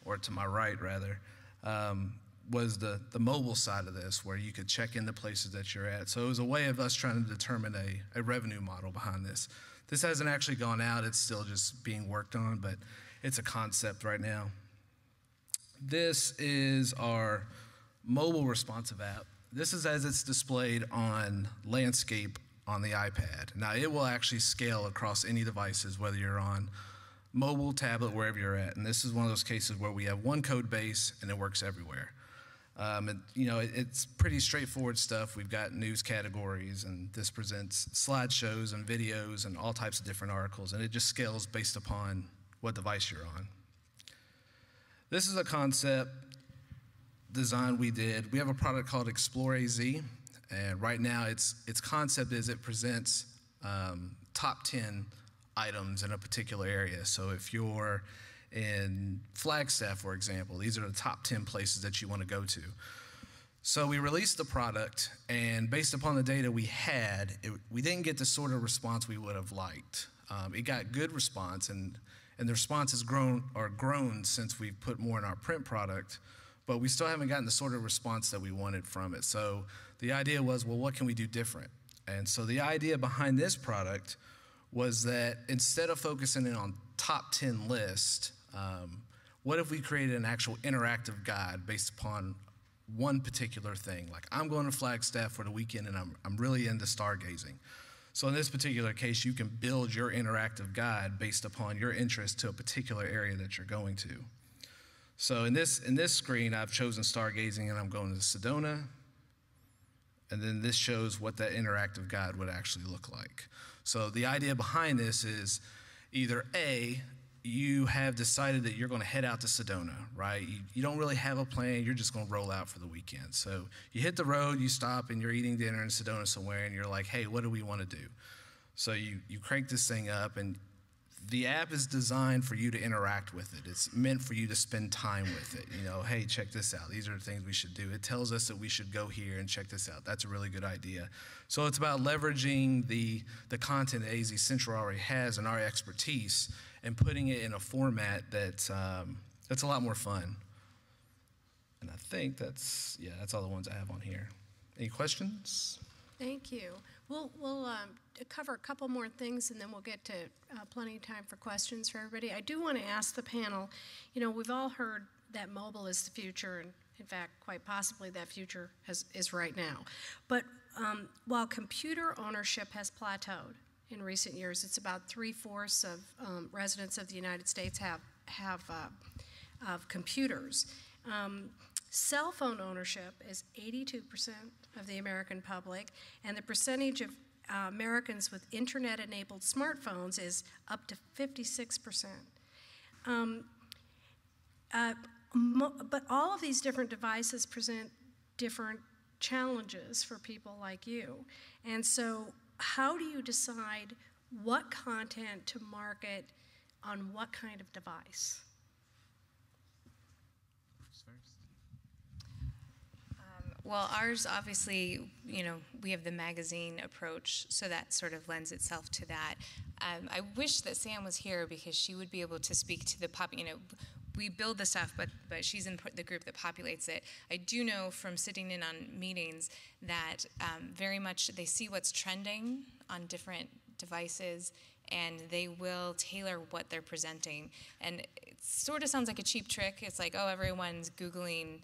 or to my right rather, um, was the, the mobile side of this, where you could check in the places that you're at. So it was a way of us trying to determine a, a revenue model behind this. This hasn't actually gone out, it's still just being worked on, but it's a concept right now. This is our mobile responsive app. This is as it's displayed on landscape on the iPad. Now it will actually scale across any devices, whether you're on mobile, tablet, wherever you're at. And this is one of those cases where we have one code base and it works everywhere. Um, and, you know, it, it's pretty straightforward stuff. We've got news categories, and this presents slideshows and videos and all types of different articles, and it just scales based upon what device you're on. This is a concept design we did. We have a product called Explore A Z, and right now its, its concept is it presents um, top ten items in a particular area. So if you're in Flagstaff, for example, these are the top ten places that you want to go to. So we released the product, and based upon the data we had, it, we didn't get the sort of response we would have liked. Um, it got good response, and, and the response has grown, or grown since we've put more in our print product, but we still haven't gotten the sort of response that we wanted from it. So the idea was, well, what can we do different? And so the idea behind this product was that instead of focusing in on top ten lists, um, what if we created an actual interactive guide based upon one particular thing? Like, I'm going to Flagstaff for the weekend, and I'm, I'm really into stargazing. So in this particular case, you can build your interactive guide based upon your interest to a particular area that you're going to. So in this, in this screen, I've chosen stargazing, and I'm going to Sedona. And then this shows what that interactive guide would actually look like. So the idea behind this is either A, you have decided that you're going to head out to Sedona, right? You, you don't really have a plan. You're just going to roll out for the weekend. So you hit the road, you stop, and you're eating dinner in Sedona somewhere, and you're like, hey, what do we want to do? So you, you crank this thing up, and the app is designed for you to interact with it. It's meant for you to spend time with it. You know, hey, check this out. These are the things we should do. It tells us that we should go here and check this out. That's a really good idea. So it's about leveraging the, the content that A Z Central already has and our expertise and putting it in a format that's, um, that's a lot more fun. And I think that's, yeah, that's all the ones I have on here. Any questions? Thank you. We'll, we'll um, cover a couple more things, and then we'll get to uh, plenty of time for questions for everybody. I do want to ask the panel, you know, we've all heard that mobile is the future, and in fact, quite possibly that future has, is right now. But um, while computer ownership has plateaued in recent years, it's about three-fourths of um, residents of the United States have, have uh, of computers. Um, cell phone ownership is eighty-two percent. Of the American public, and the percentage of uh, Americans with internet-enabled smartphones is up to fifty-six percent. Um, uh, but all of these different devices present different challenges for people like you. And so how do you decide what content to market on what kind of device? Well, ours, obviously, you know, we have the magazine approach, so that sort of lends itself to that. Um, I wish that Sam was here because she would be able to speak to the pop, you know, we build the stuff, but, but she's in the group that populates it. I do know from sitting in on meetings that um, very much they see what's trending on different devices, and they will tailor what they're presenting. And it sort of sounds like a cheap trick. It's like, oh, everyone's Googling,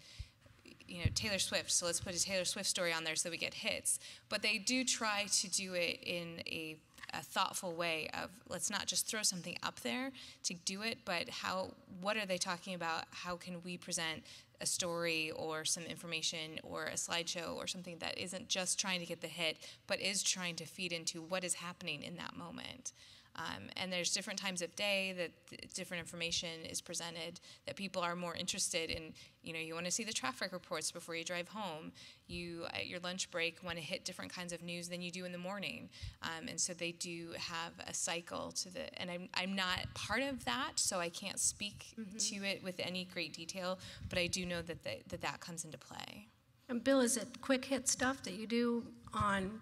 you know, Taylor Swift, so let's put a Taylor Swift story on there so we get hits. But they do try to do it in a, a thoughtful way of, let's not just throw something up there to do it, but how, what are they talking about? How can we present a story or some information or a slideshow or something that isn't just trying to get the hit, but is trying to feed into what is happening in that moment? Um, and there's different times of day that th different information is presented, that people are more interested in, you know, you want to see the traffic reports before you drive home. You, at your lunch break, want to hit different kinds of news than you do in the morning. Um, and so they do have a cycle to the, and I'm, I'm not part of that, so I can't speak mm-hmm. to it with any great detail, but I do do know that they, that, that comes into play. And Bill, is it quick hit stuff that you do on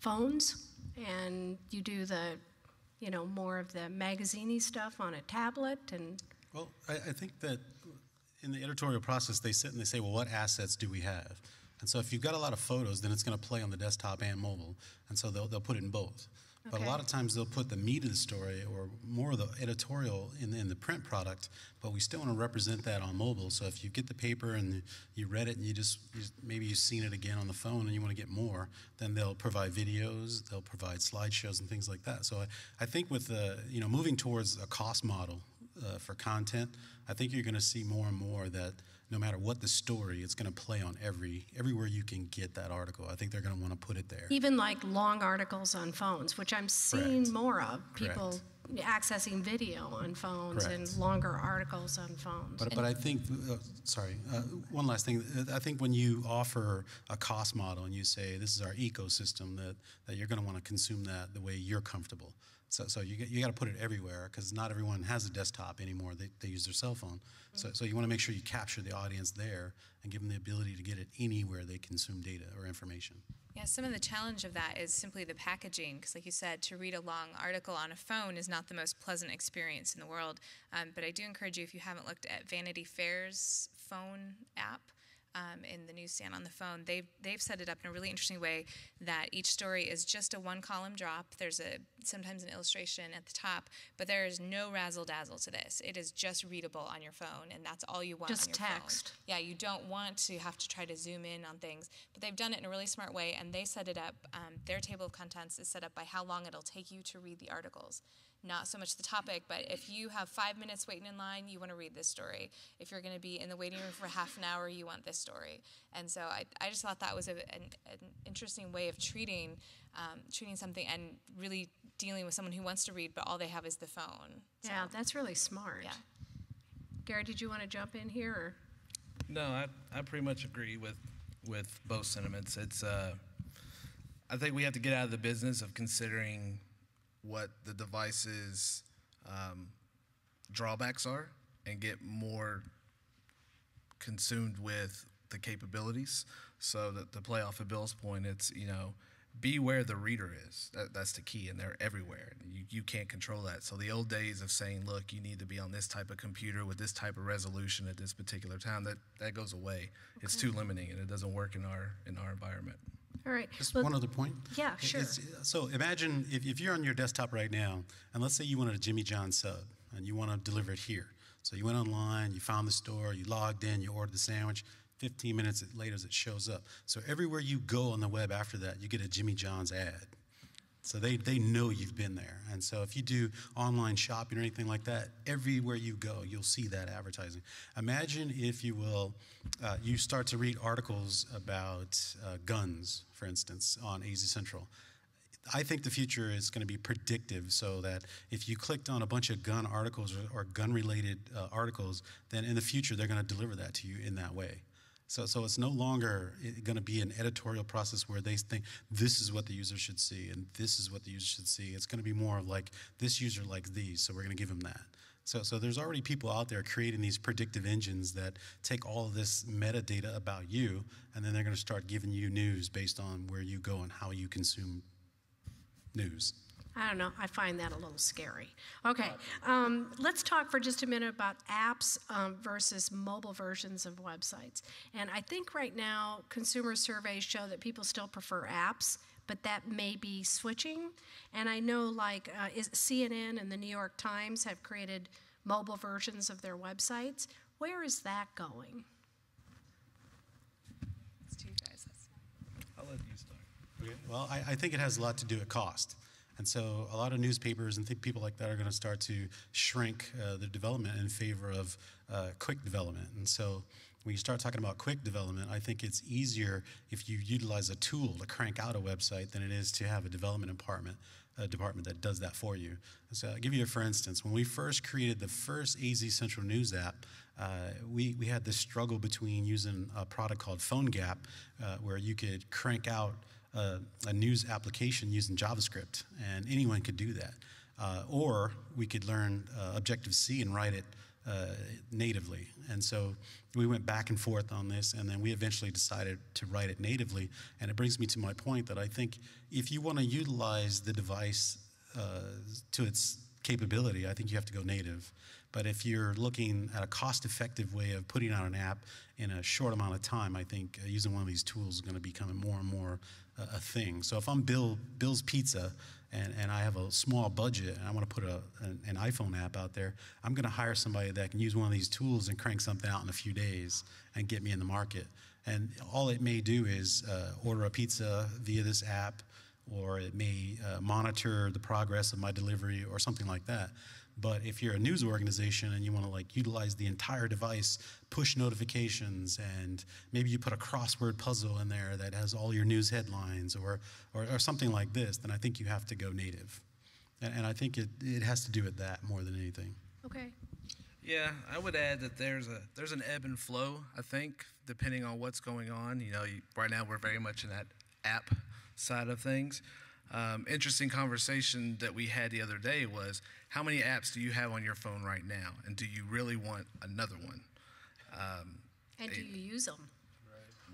phones, and you do the, you know, more of the magazine-y stuff on a tablet? And well, I, I think that in the editorial process, they sit and they say, well, what assets do we have? And so if you've got a lot of photos, then it's going to play on the desktop and mobile. And so they'll, they'll put it in both. Okay. But a lot of times they'll put the meat of the story or more of the editorial in, in the print product, but we still want to represent that on mobile. So if you get the paper and you read it and you just, you, maybe you've seen it again on the phone and you want to get more, then they'll provide videos, they'll provide slideshows and things like that. So I, I think with the, you know, moving towards a cost model uh, for content, I think you're going to see more and more that no matter what the story, it's going to play on every, everywhere you can get that article. I think they're going to want to put it there. Even like long articles on phones, which I'm seeing Correct. More of, people Correct. Accessing video on phones Correct. And longer articles on phones. But, but I think, uh, sorry, uh, one last thing. I think when you offer a cost model and you say, this is our ecosystem, that, that you're going to want to consume that the way you're comfortable. So, so you, you got to put it everywhere, because not everyone has a desktop anymore. They, they use their cell phone. Mm-hmm. So, so you want to make sure you capture the audience there and give them the ability to get it anywhere they consume data or information. Yeah, some of the challenge of that is simply the packaging, because like you said, to read a long article on a phone is not the most pleasant experience in the world. Um, but I do encourage you, if you haven't looked at Vanity Fair's phone app, Um, in the newsstand on the phone, they've, they've set it up in a really interesting way that each story is just a one-column drop. There's a sometimes an illustration at the top, but there is no razzle-dazzle to this. It is just readable on your phone, and that's all you want on your phone. Just text. Yeah, you don't want to have to try to zoom in on things, but they've done it in a really smart way, and they set it up. Um, their table of contents is set up by how long it'll take you to read the articles. Not so much the topic, but if you have five minutes waiting in line, you want to read this story. If you're going to be in the waiting room for half an hour, you want this story. And so I, I just thought that was a, an, an interesting way of treating, um, treating something and really dealing with someone who wants to read, but all they have is the phone. So. Yeah, that's really smart. Yeah. Gary, did you want to jump in here? Or? No, I, I pretty much agree with, with both sentiments. It's uh, I think we have to get out of the business of considering what the device's um, drawbacks are and get more consumed with the capabilities. So that to play off of Bill's point, it's, you know, be where the reader is. That, that's the key, and they're everywhere. You, you can't control that. So the old days of saying, look, you need to be on this type of computer with this type of resolution at this particular time, that, that goes away. Okay. It's too limiting, and it doesn't work in our, in our environment. All right. Just well, one other point. Yeah, sure. It's, so imagine if, if you're on your desktop right now, and let's say you wanted a Jimmy John's sub, and you want to deliver it here. So you went online, you found the store, you logged in, you ordered the sandwich. fifteen minutes later, it shows up. So everywhere you go on the web after that, you get a Jimmy John's ad. So they, they know you've been there. And so if you do online shopping or anything like that, everywhere you go, you'll see that advertising. Imagine, if you will, uh, you start to read articles about uh, guns, for instance, on A Z Central. I think the future is going to be predictive, so that if you clicked on a bunch of gun articles or, or gun-related uh, articles, then in the future they're going to deliver that to you in that way. So, so it's no longer going to be an editorial process where they think this is what the user should see and this is what the user should see. It's going to be more of like, this user likes these, so we're going to give them that. So, so there's already people out there creating these predictive engines that take all of this metadata about you, and then they're going to start giving you news based on where you go and how you consume news. I don't know. I find that a little scary. Okay, um, let's talk for just a minute about apps um, versus mobile versions of websites. And I think right now consumer surveys show that people still prefer apps, but that may be switching. And I know, like, uh, is C N N and the New York Times have created mobile versions of their websites. Where is that going? It's to you guys. I'll let you start. Okay. Well, I, I think it has a lot to do with cost. And so a lot of newspapers and th people like that are going to start to shrink uh, the development in favor of uh, quick development. And so when you start talking about quick development, I think it's easier if you utilize a tool to crank out a website than it is to have a development department, a department that does that for you. So I'll give you a for instance. When we first created the first A Z Central News app, uh, we, we had this struggle between using a product called PhoneGap, uh, where you could crank out Uh, a news application using JavaScript, and anyone could do that. Uh, or we could learn uh, Objective-C and write it uh, natively. And so we went back and forth on this, and then we eventually decided to write it natively. And it brings me to my point that I think if you want to utilize the device uh, to its capability, I think you have to go native. But if you're looking at a cost-effective way of putting out an app in a short amount of time, I think using one of these tools is going to become more and more uh, a thing. So if I'm Bill, Bill's Pizza and, and I have a small budget and I want to put a, an, an iPhone app out there, I'm going to hire somebody that can use one of these tools and crank something out in a few days and get me in the market. And all it may do is uh, order a pizza via this app, or it may uh, monitor the progress of my delivery or something like that. But if you're a news organization and you want to like utilize the entire device, push notifications, and maybe you put a crossword puzzle in there that has all your news headlines or, or, or something like this, then I think you have to go native. And, and I think it, it has to do with that more than anything. Okay. Yeah, I would add that there's a there's an ebb and flow, I think, depending on what's going on. You know, you, right now we're very much in that app side of things. Um, interesting conversation that we had the other day was, how many apps do you have on your phone right now, and do you really want another one? Um, and do it, you use them?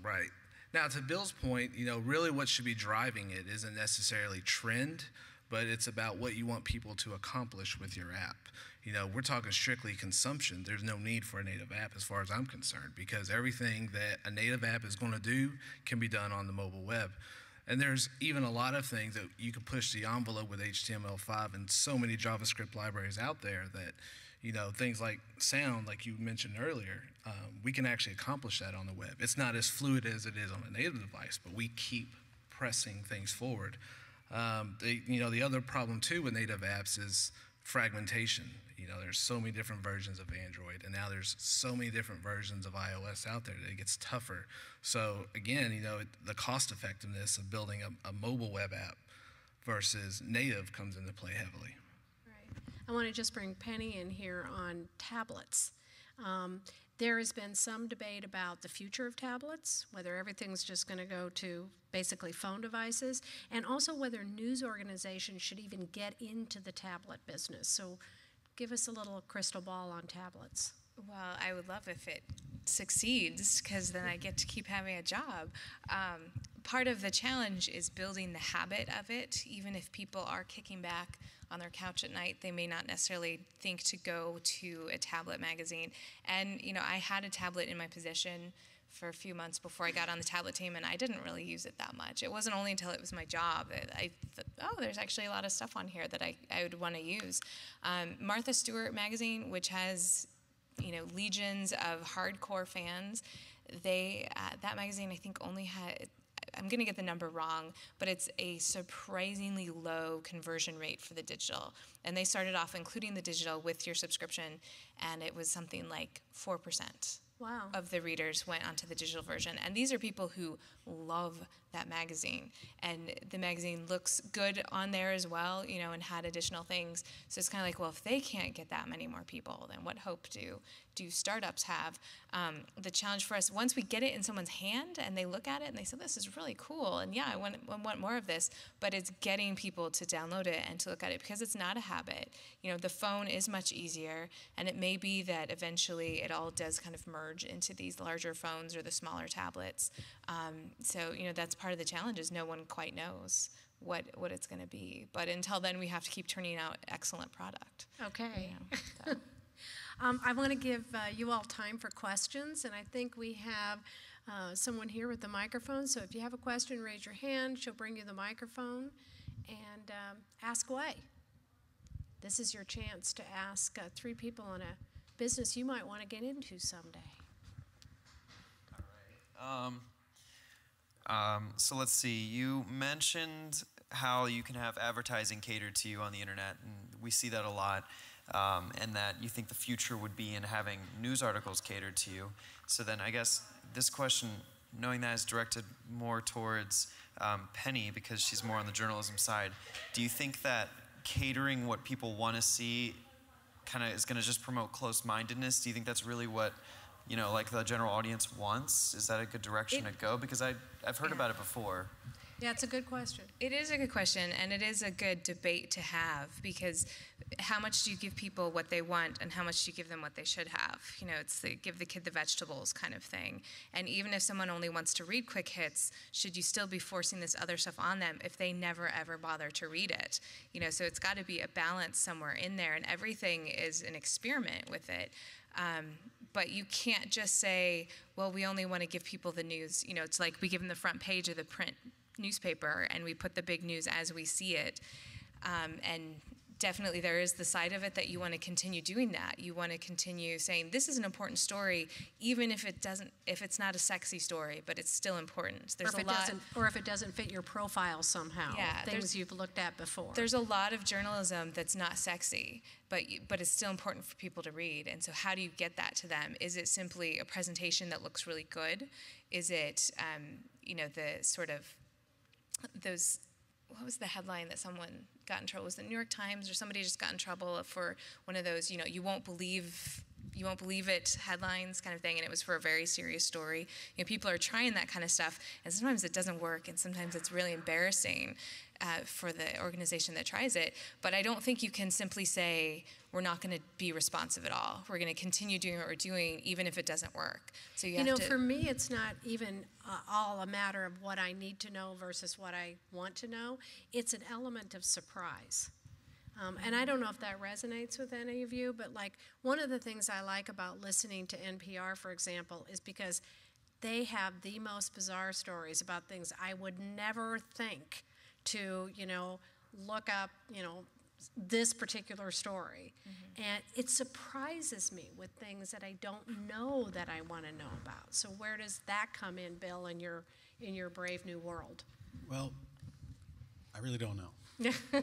Right. Right. Now, to Bill's point, you know, really what should be driving it isn't necessarily trend, but it's about what you want people to accomplish with your app. You know, we're talking strictly consumption. There's no need for a native app as far as I'm concerned, because everything that a native app is going to do can be done on the mobile web. And there's even a lot of things that you can push the envelope with H T M L five and so many JavaScript libraries out there that, you know, things like sound, like you mentioned earlier, um, we can actually accomplish that on the web. It's not as fluid as it is on a native device, but we keep pressing things forward. Um, they, you know, the other problem too with native apps is fragmentation. You know, there's so many different versions of Android, and now there's so many different versions of iOS out there that it gets tougher. So again, you know, it, the cost effectiveness of building a, a mobile web app versus native comes into play heavily. Right. I want to just bring Penny in here on tablets. Um, there has been some debate about the future of tablets, whether everything's just going to go to basically phone devices, and also whether news organizations should even get into the tablet business. So give us a little crystal ball on tablets. Well, I would love if it succeeds, because then I get to keep having a job. Um, part of the challenge is building the habit of it. Even if people are kicking back on their couch at night, they may not necessarily think to go to a tablet magazine. And, you know, I had a tablet in my possession for a few months before I got on the tablet team, and I didn't really use it that much. It wasn't only until it was my job that I thought, oh, there's actually a lot of stuff on here that I, I would want to use. Um, Martha Stewart magazine, which has, you know, legions of hardcore fans, they, uh, that magazine I think only had, I'm going to get the number wrong, but it's a surprisingly low conversion rate for the digital. And they started off including the digital with your subscription, and it was something like four percent. Wow. Of the readers went onto the digital version. And these are people who love that magazine. And the magazine looks good on there as well, you know, and had additional things. So it's kind of like, well, if they can't get that many more people, then what hope do, do startups have? Um, the challenge for us, once we get it in someone's hand and they look at it and they say, this is really cool, and yeah, I want, I want more of this, but it's getting people to download it and to look at it, because it's not a habit. You know, the phone is much easier, and it may be that eventually it all does kind of merge into these larger phones or the smaller tablets. Um, so, you know, that's part of the challenge, is no one quite knows what, what it's going to be. But until then, we have to keep turning out excellent product. Okay. You know, so. um, I want to give uh, you all time for questions, and I think we have uh, someone here with the microphone. So if you have a question, raise your hand. She'll bring you the microphone, and um, ask away. This is your chance to ask uh, three people in a business you might want to get into someday. All right. Um, um, so let's see. You mentioned how you can have advertising catered to you on the internet, and we see that a lot, um, and that you think the future would be in having news articles catered to you. So then I guess this question, knowing that, is directed more towards um, Penny, because she's more on the journalism side. Do you think that catering what people want to see kind of is going to just promote close-mindedness? Do you think that's really what, you know, like the general audience wants? Is that a good direction it, to go? Because I, I've heard yeah. about it before. Yeah, it's a good question. It is a good question, and it is a good debate to have, because how much do you give people what they want, and how much do you give them what they should have? You know, it's the give the kid the vegetables kind of thing. And even if someone only wants to read quick hits, should you still be forcing this other stuff on them if they never ever bother to read it? You know, so it's got to be a balance somewhere in there, and everything is an experiment with it. Um, but you can't just say, well, we only want to give people the news. You know, it's like we give them the front page of the print newspaper, and we put the big news as we see it. Um, and definitely there is the side of it that you want to continue doing that. You want to continue saying, this is an important story, even if it doesn't, if it's not a sexy story, but it's still important. There's a lot, or if it doesn't fit your profile somehow, yeah, things you've looked at before. There's a lot of journalism that's not sexy, but, but it's still important for people to read. And so how do you get that to them? Is it simply a presentation that looks really good? Is it, um, you know, the sort of those, what was the headline that someone got in trouble? Was it New York Times or somebody just got in trouble for one of those, you know, you won't believe, you won't believe it headlines kind of thing, and it was for a very serious story. You know, people are trying that kind of stuff, and sometimes it doesn't work, and sometimes it's really embarrassing uh, for the organization that tries it. But I don't think you can simply say, we're not going to be responsive at all. We're going to continue doing what we're doing, even if it doesn't work. So you, you have know, to for me, it's not even uh, all a matter of what I need to know versus what I want to know. It's an element of surprise. Um, and I don't know if that resonates with any of you, but like one of the things I like about listening to N P R, for example, is because they have the most bizarre stories about things I would never think to, you know, look up, you know, this particular story. Mm-hmm. And it surprises me with things that I don't know that I want to know about. So where does that come in, Bill, in your, in your brave new world? Well, I really don't know. Uh,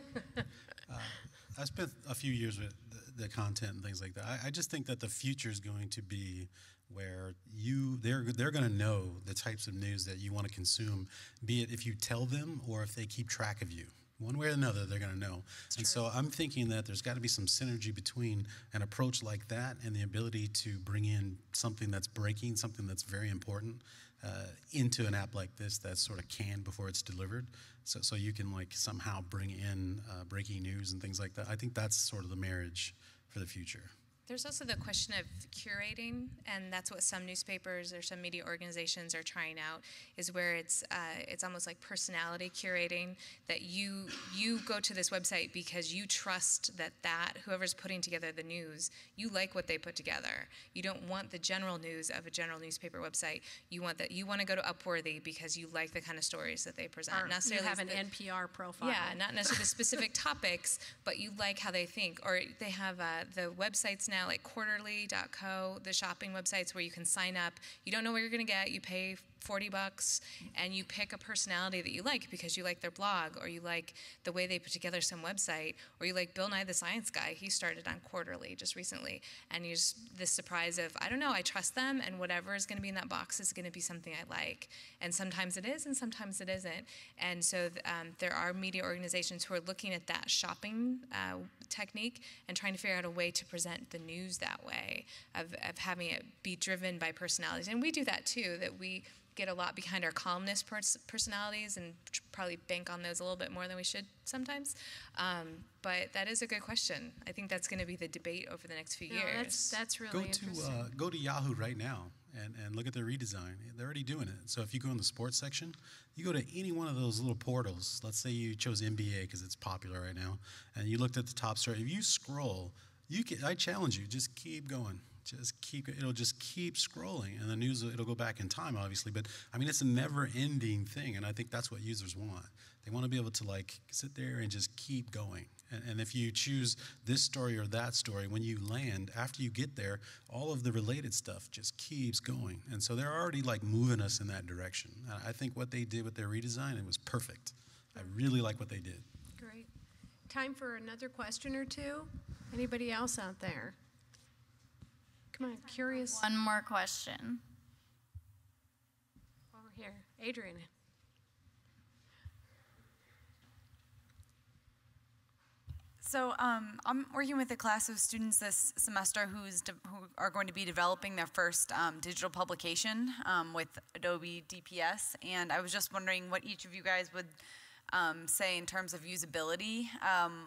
I spent a few years with the, the content and things like that. I, I just think that the future is going to be where you they're they're going to know the types of news that you want to consume, be it if you tell them or if they keep track of you. One way or another, they're going to know. That's and true. So I'm thinking that there's got to be some synergy between an approach like that and the ability to bring in something that's breaking, something that's very important, uh, into an app like this that's sort of canned before it's delivered. So, so you can like somehow bring in uh, breaking news and things like that. I think that's sort of the marriage for the future. There's also the question of curating, and that's what some newspapers or some media organizations are trying out, is where it's uh, it's almost like personality curating, that you you go to this website because you trust that that whoever's putting together the news, you like what they put together. You don't want the general news of a general newspaper website. You want that you want to go to Upworthy because you like the kind of stories that they present. Or not necessarily you have an the, N P R profile. Yeah, not necessarily the specific topics, but you like how they think. Or they have uh, the websites now. Now, like quarterly dot co, the shopping websites where you can sign up. You don't know what you're going to get. You pay forty bucks, and you pick a personality that you like because you like their blog, or you like the way they put together some website, or you like Bill Nye the Science Guy. He started on Quarterly just recently, and you just this surprise of, I don't know, I trust them, and whatever is going to be in that box is going to be something I like. And sometimes it is, and sometimes it isn't. And so um, there are media organizations who are looking at that shopping uh, technique and trying to figure out a way to present the news that way, of, of having it be driven by personalities. And we do that too, that we get a lot behind our columnist pers personalities and probably bank on those a little bit more than we should sometimes. Um, but that is a good question. I think that's going to be the debate over the next few no, years. That's, that's really go interesting. To, uh, go to Yahoo right now and, and look at their redesign. They're already doing it. So if you go in the sports section, you go to any one of those little portals. Let's say you chose N B A because it's popular right now, and you looked at the top story. If you scroll, you can, I challenge you, just keep going. Just keep, it'll just keep scrolling, and the news, it'll go back in time, obviously, but I mean, it's a never-ending thing, and I think that's what users want. They want to be able to like sit there and just keep going. And, and if you choose this story or that story, when you land, after you get there, all of the related stuff just keeps going. And so they're already like moving us in that direction. I think what they did with their redesign, it was perfect. I really like what they did. Great. Time for another question or two. Anybody else out there? Come on, curious. One more question. Over here, Adrian. So um, I'm working with a class of students this semester who's de who are going to be developing their first um, digital publication um, with Adobe D P S, and I was just wondering what each of you guys would um, say in terms of usability, um,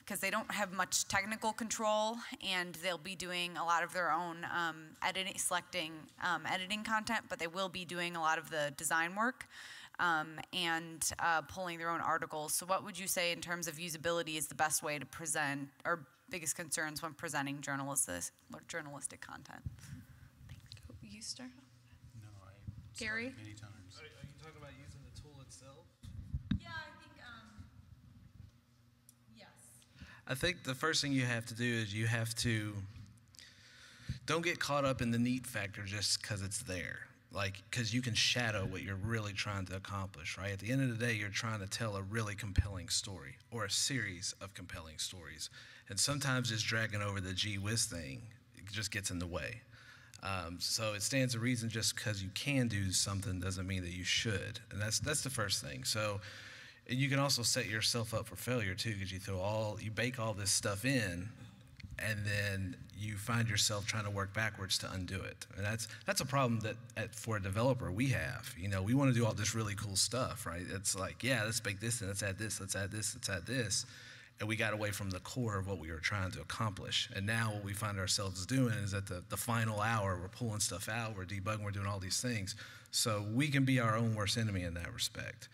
because they don't have much technical control, and they'll be doing a lot of their own um, editing, selecting um, editing content, but they will be doing a lot of the design work um, and uh, pulling their own articles. So what would you say in terms of usability is the best way to present, or biggest concerns when presenting journalistic, or journalistic content? You start off? No, I Gary? Many times. Are, are you talking about using the tool itself? Yeah, I think, um, yes. I think the first thing you have to do is you have to don't get caught up in the neat factor just because it's there. Like, because you can shadow what you're really trying to accomplish, right? At the end of the day, you're trying to tell a really compelling story or a series of compelling stories. And sometimes just dragging over the gee whiz thing, it just gets in the way. Um, so it stands to reason just because you can do something doesn't mean that you should. And that's, that's the first thing. So. And you can also set yourself up for failure too, because you throw all, you bake all this stuff in, and then you find yourself trying to work backwards to undo it. And that's that's a problem that at, for a developer we have. You know, we want to do all this really cool stuff, right? It's like, yeah, let's bake this and let's add this, let's add this, let's add this, and we got away from the core of what we were trying to accomplish. And now what we find ourselves doing is at the the final hour, we're pulling stuff out, we're debugging, we're doing all these things. So we can be our own worst enemy in that respect.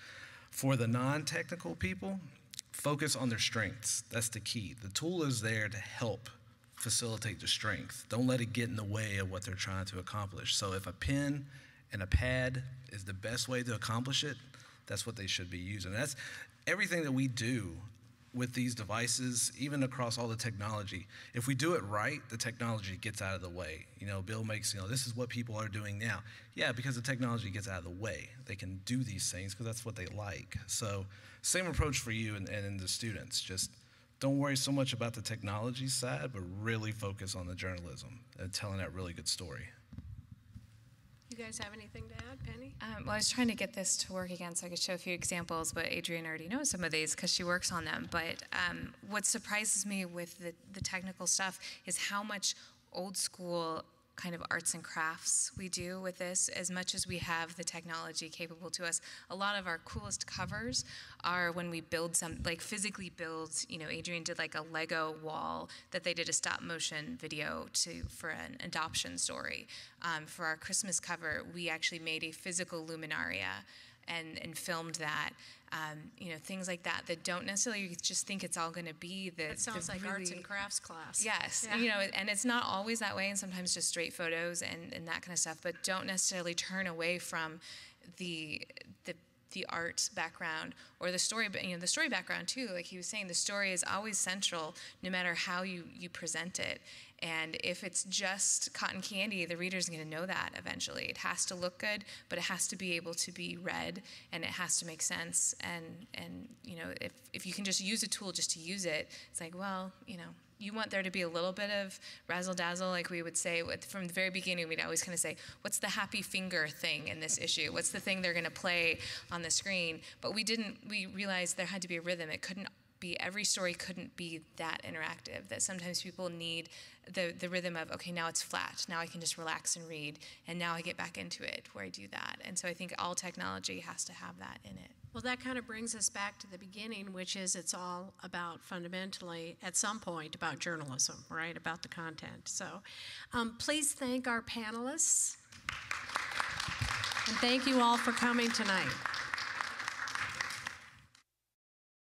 For the non-technical people, focus on their strengths. That's the key. The tool is there to help facilitate the strength. Don't let it get in the way of what they're trying to accomplish. So if a pen and a pad is the best way to accomplish it, that's what they should be using. That's everything that we do with these devices, even across all the technology. If we do it right, the technology gets out of the way. You know, Bill makes, you know, this is what people are doing now. Yeah, because the technology gets out of the way. They can do these things because that's what they like. So same approach for you and, and the students. Just don't worry so much about the technology side, but really focus on the journalism and telling that really good story. You guys have anything to add, Penny? Um, well, I was trying to get this to work again so I could show a few examples, but Adrian already knows some of these because she works on them. But um, what surprises me with the, the technical stuff is how much old school kind of arts and crafts we do with this, as much as we have the technology capable to us. A lot of our coolest covers are when we build some, like physically build, you know, Adrian did like a Lego wall that they did a stop motion video to for an adoption story. Um, for our Christmas cover, we actually made a physical luminaria and, and filmed that. Um, you know, things like that that don't necessarily you just think it's all going to be the. It sounds the like really, arts and crafts class. Yes, yeah. You know, and it's not always that way, and sometimes just straight photos and, and that kind of stuff. But don't necessarily turn away from the the the art background or the story. But you know, the story background too. Like he was saying, the story is always central, no matter how you you present it. And if it's just cotton candy, the reader's going to know that eventually. It has to look good, but it has to be able to be read, and it has to make sense. And, and you know, if, if you can just use a tool just to use it, it's like, well, you know, you want there to be a little bit of razzle-dazzle, like we would say with, from the very beginning. We'd always kind of say, what's the happy finger thing in this issue? What's the thing they're going to play on the screen? But we didn't, we realized there had to be a rhythm. It couldn't be, every story couldn't be that interactive, that sometimes people need the, the rhythm of, okay, now it's flat, now I can just relax and read, and now I get back into it where I do that. And so I think all technology has to have that in it. Well, that kind of brings us back to the beginning, which is it's all about fundamentally, at some point, about journalism, right, about the content. So um, please thank our panelists. And thank you all for coming tonight.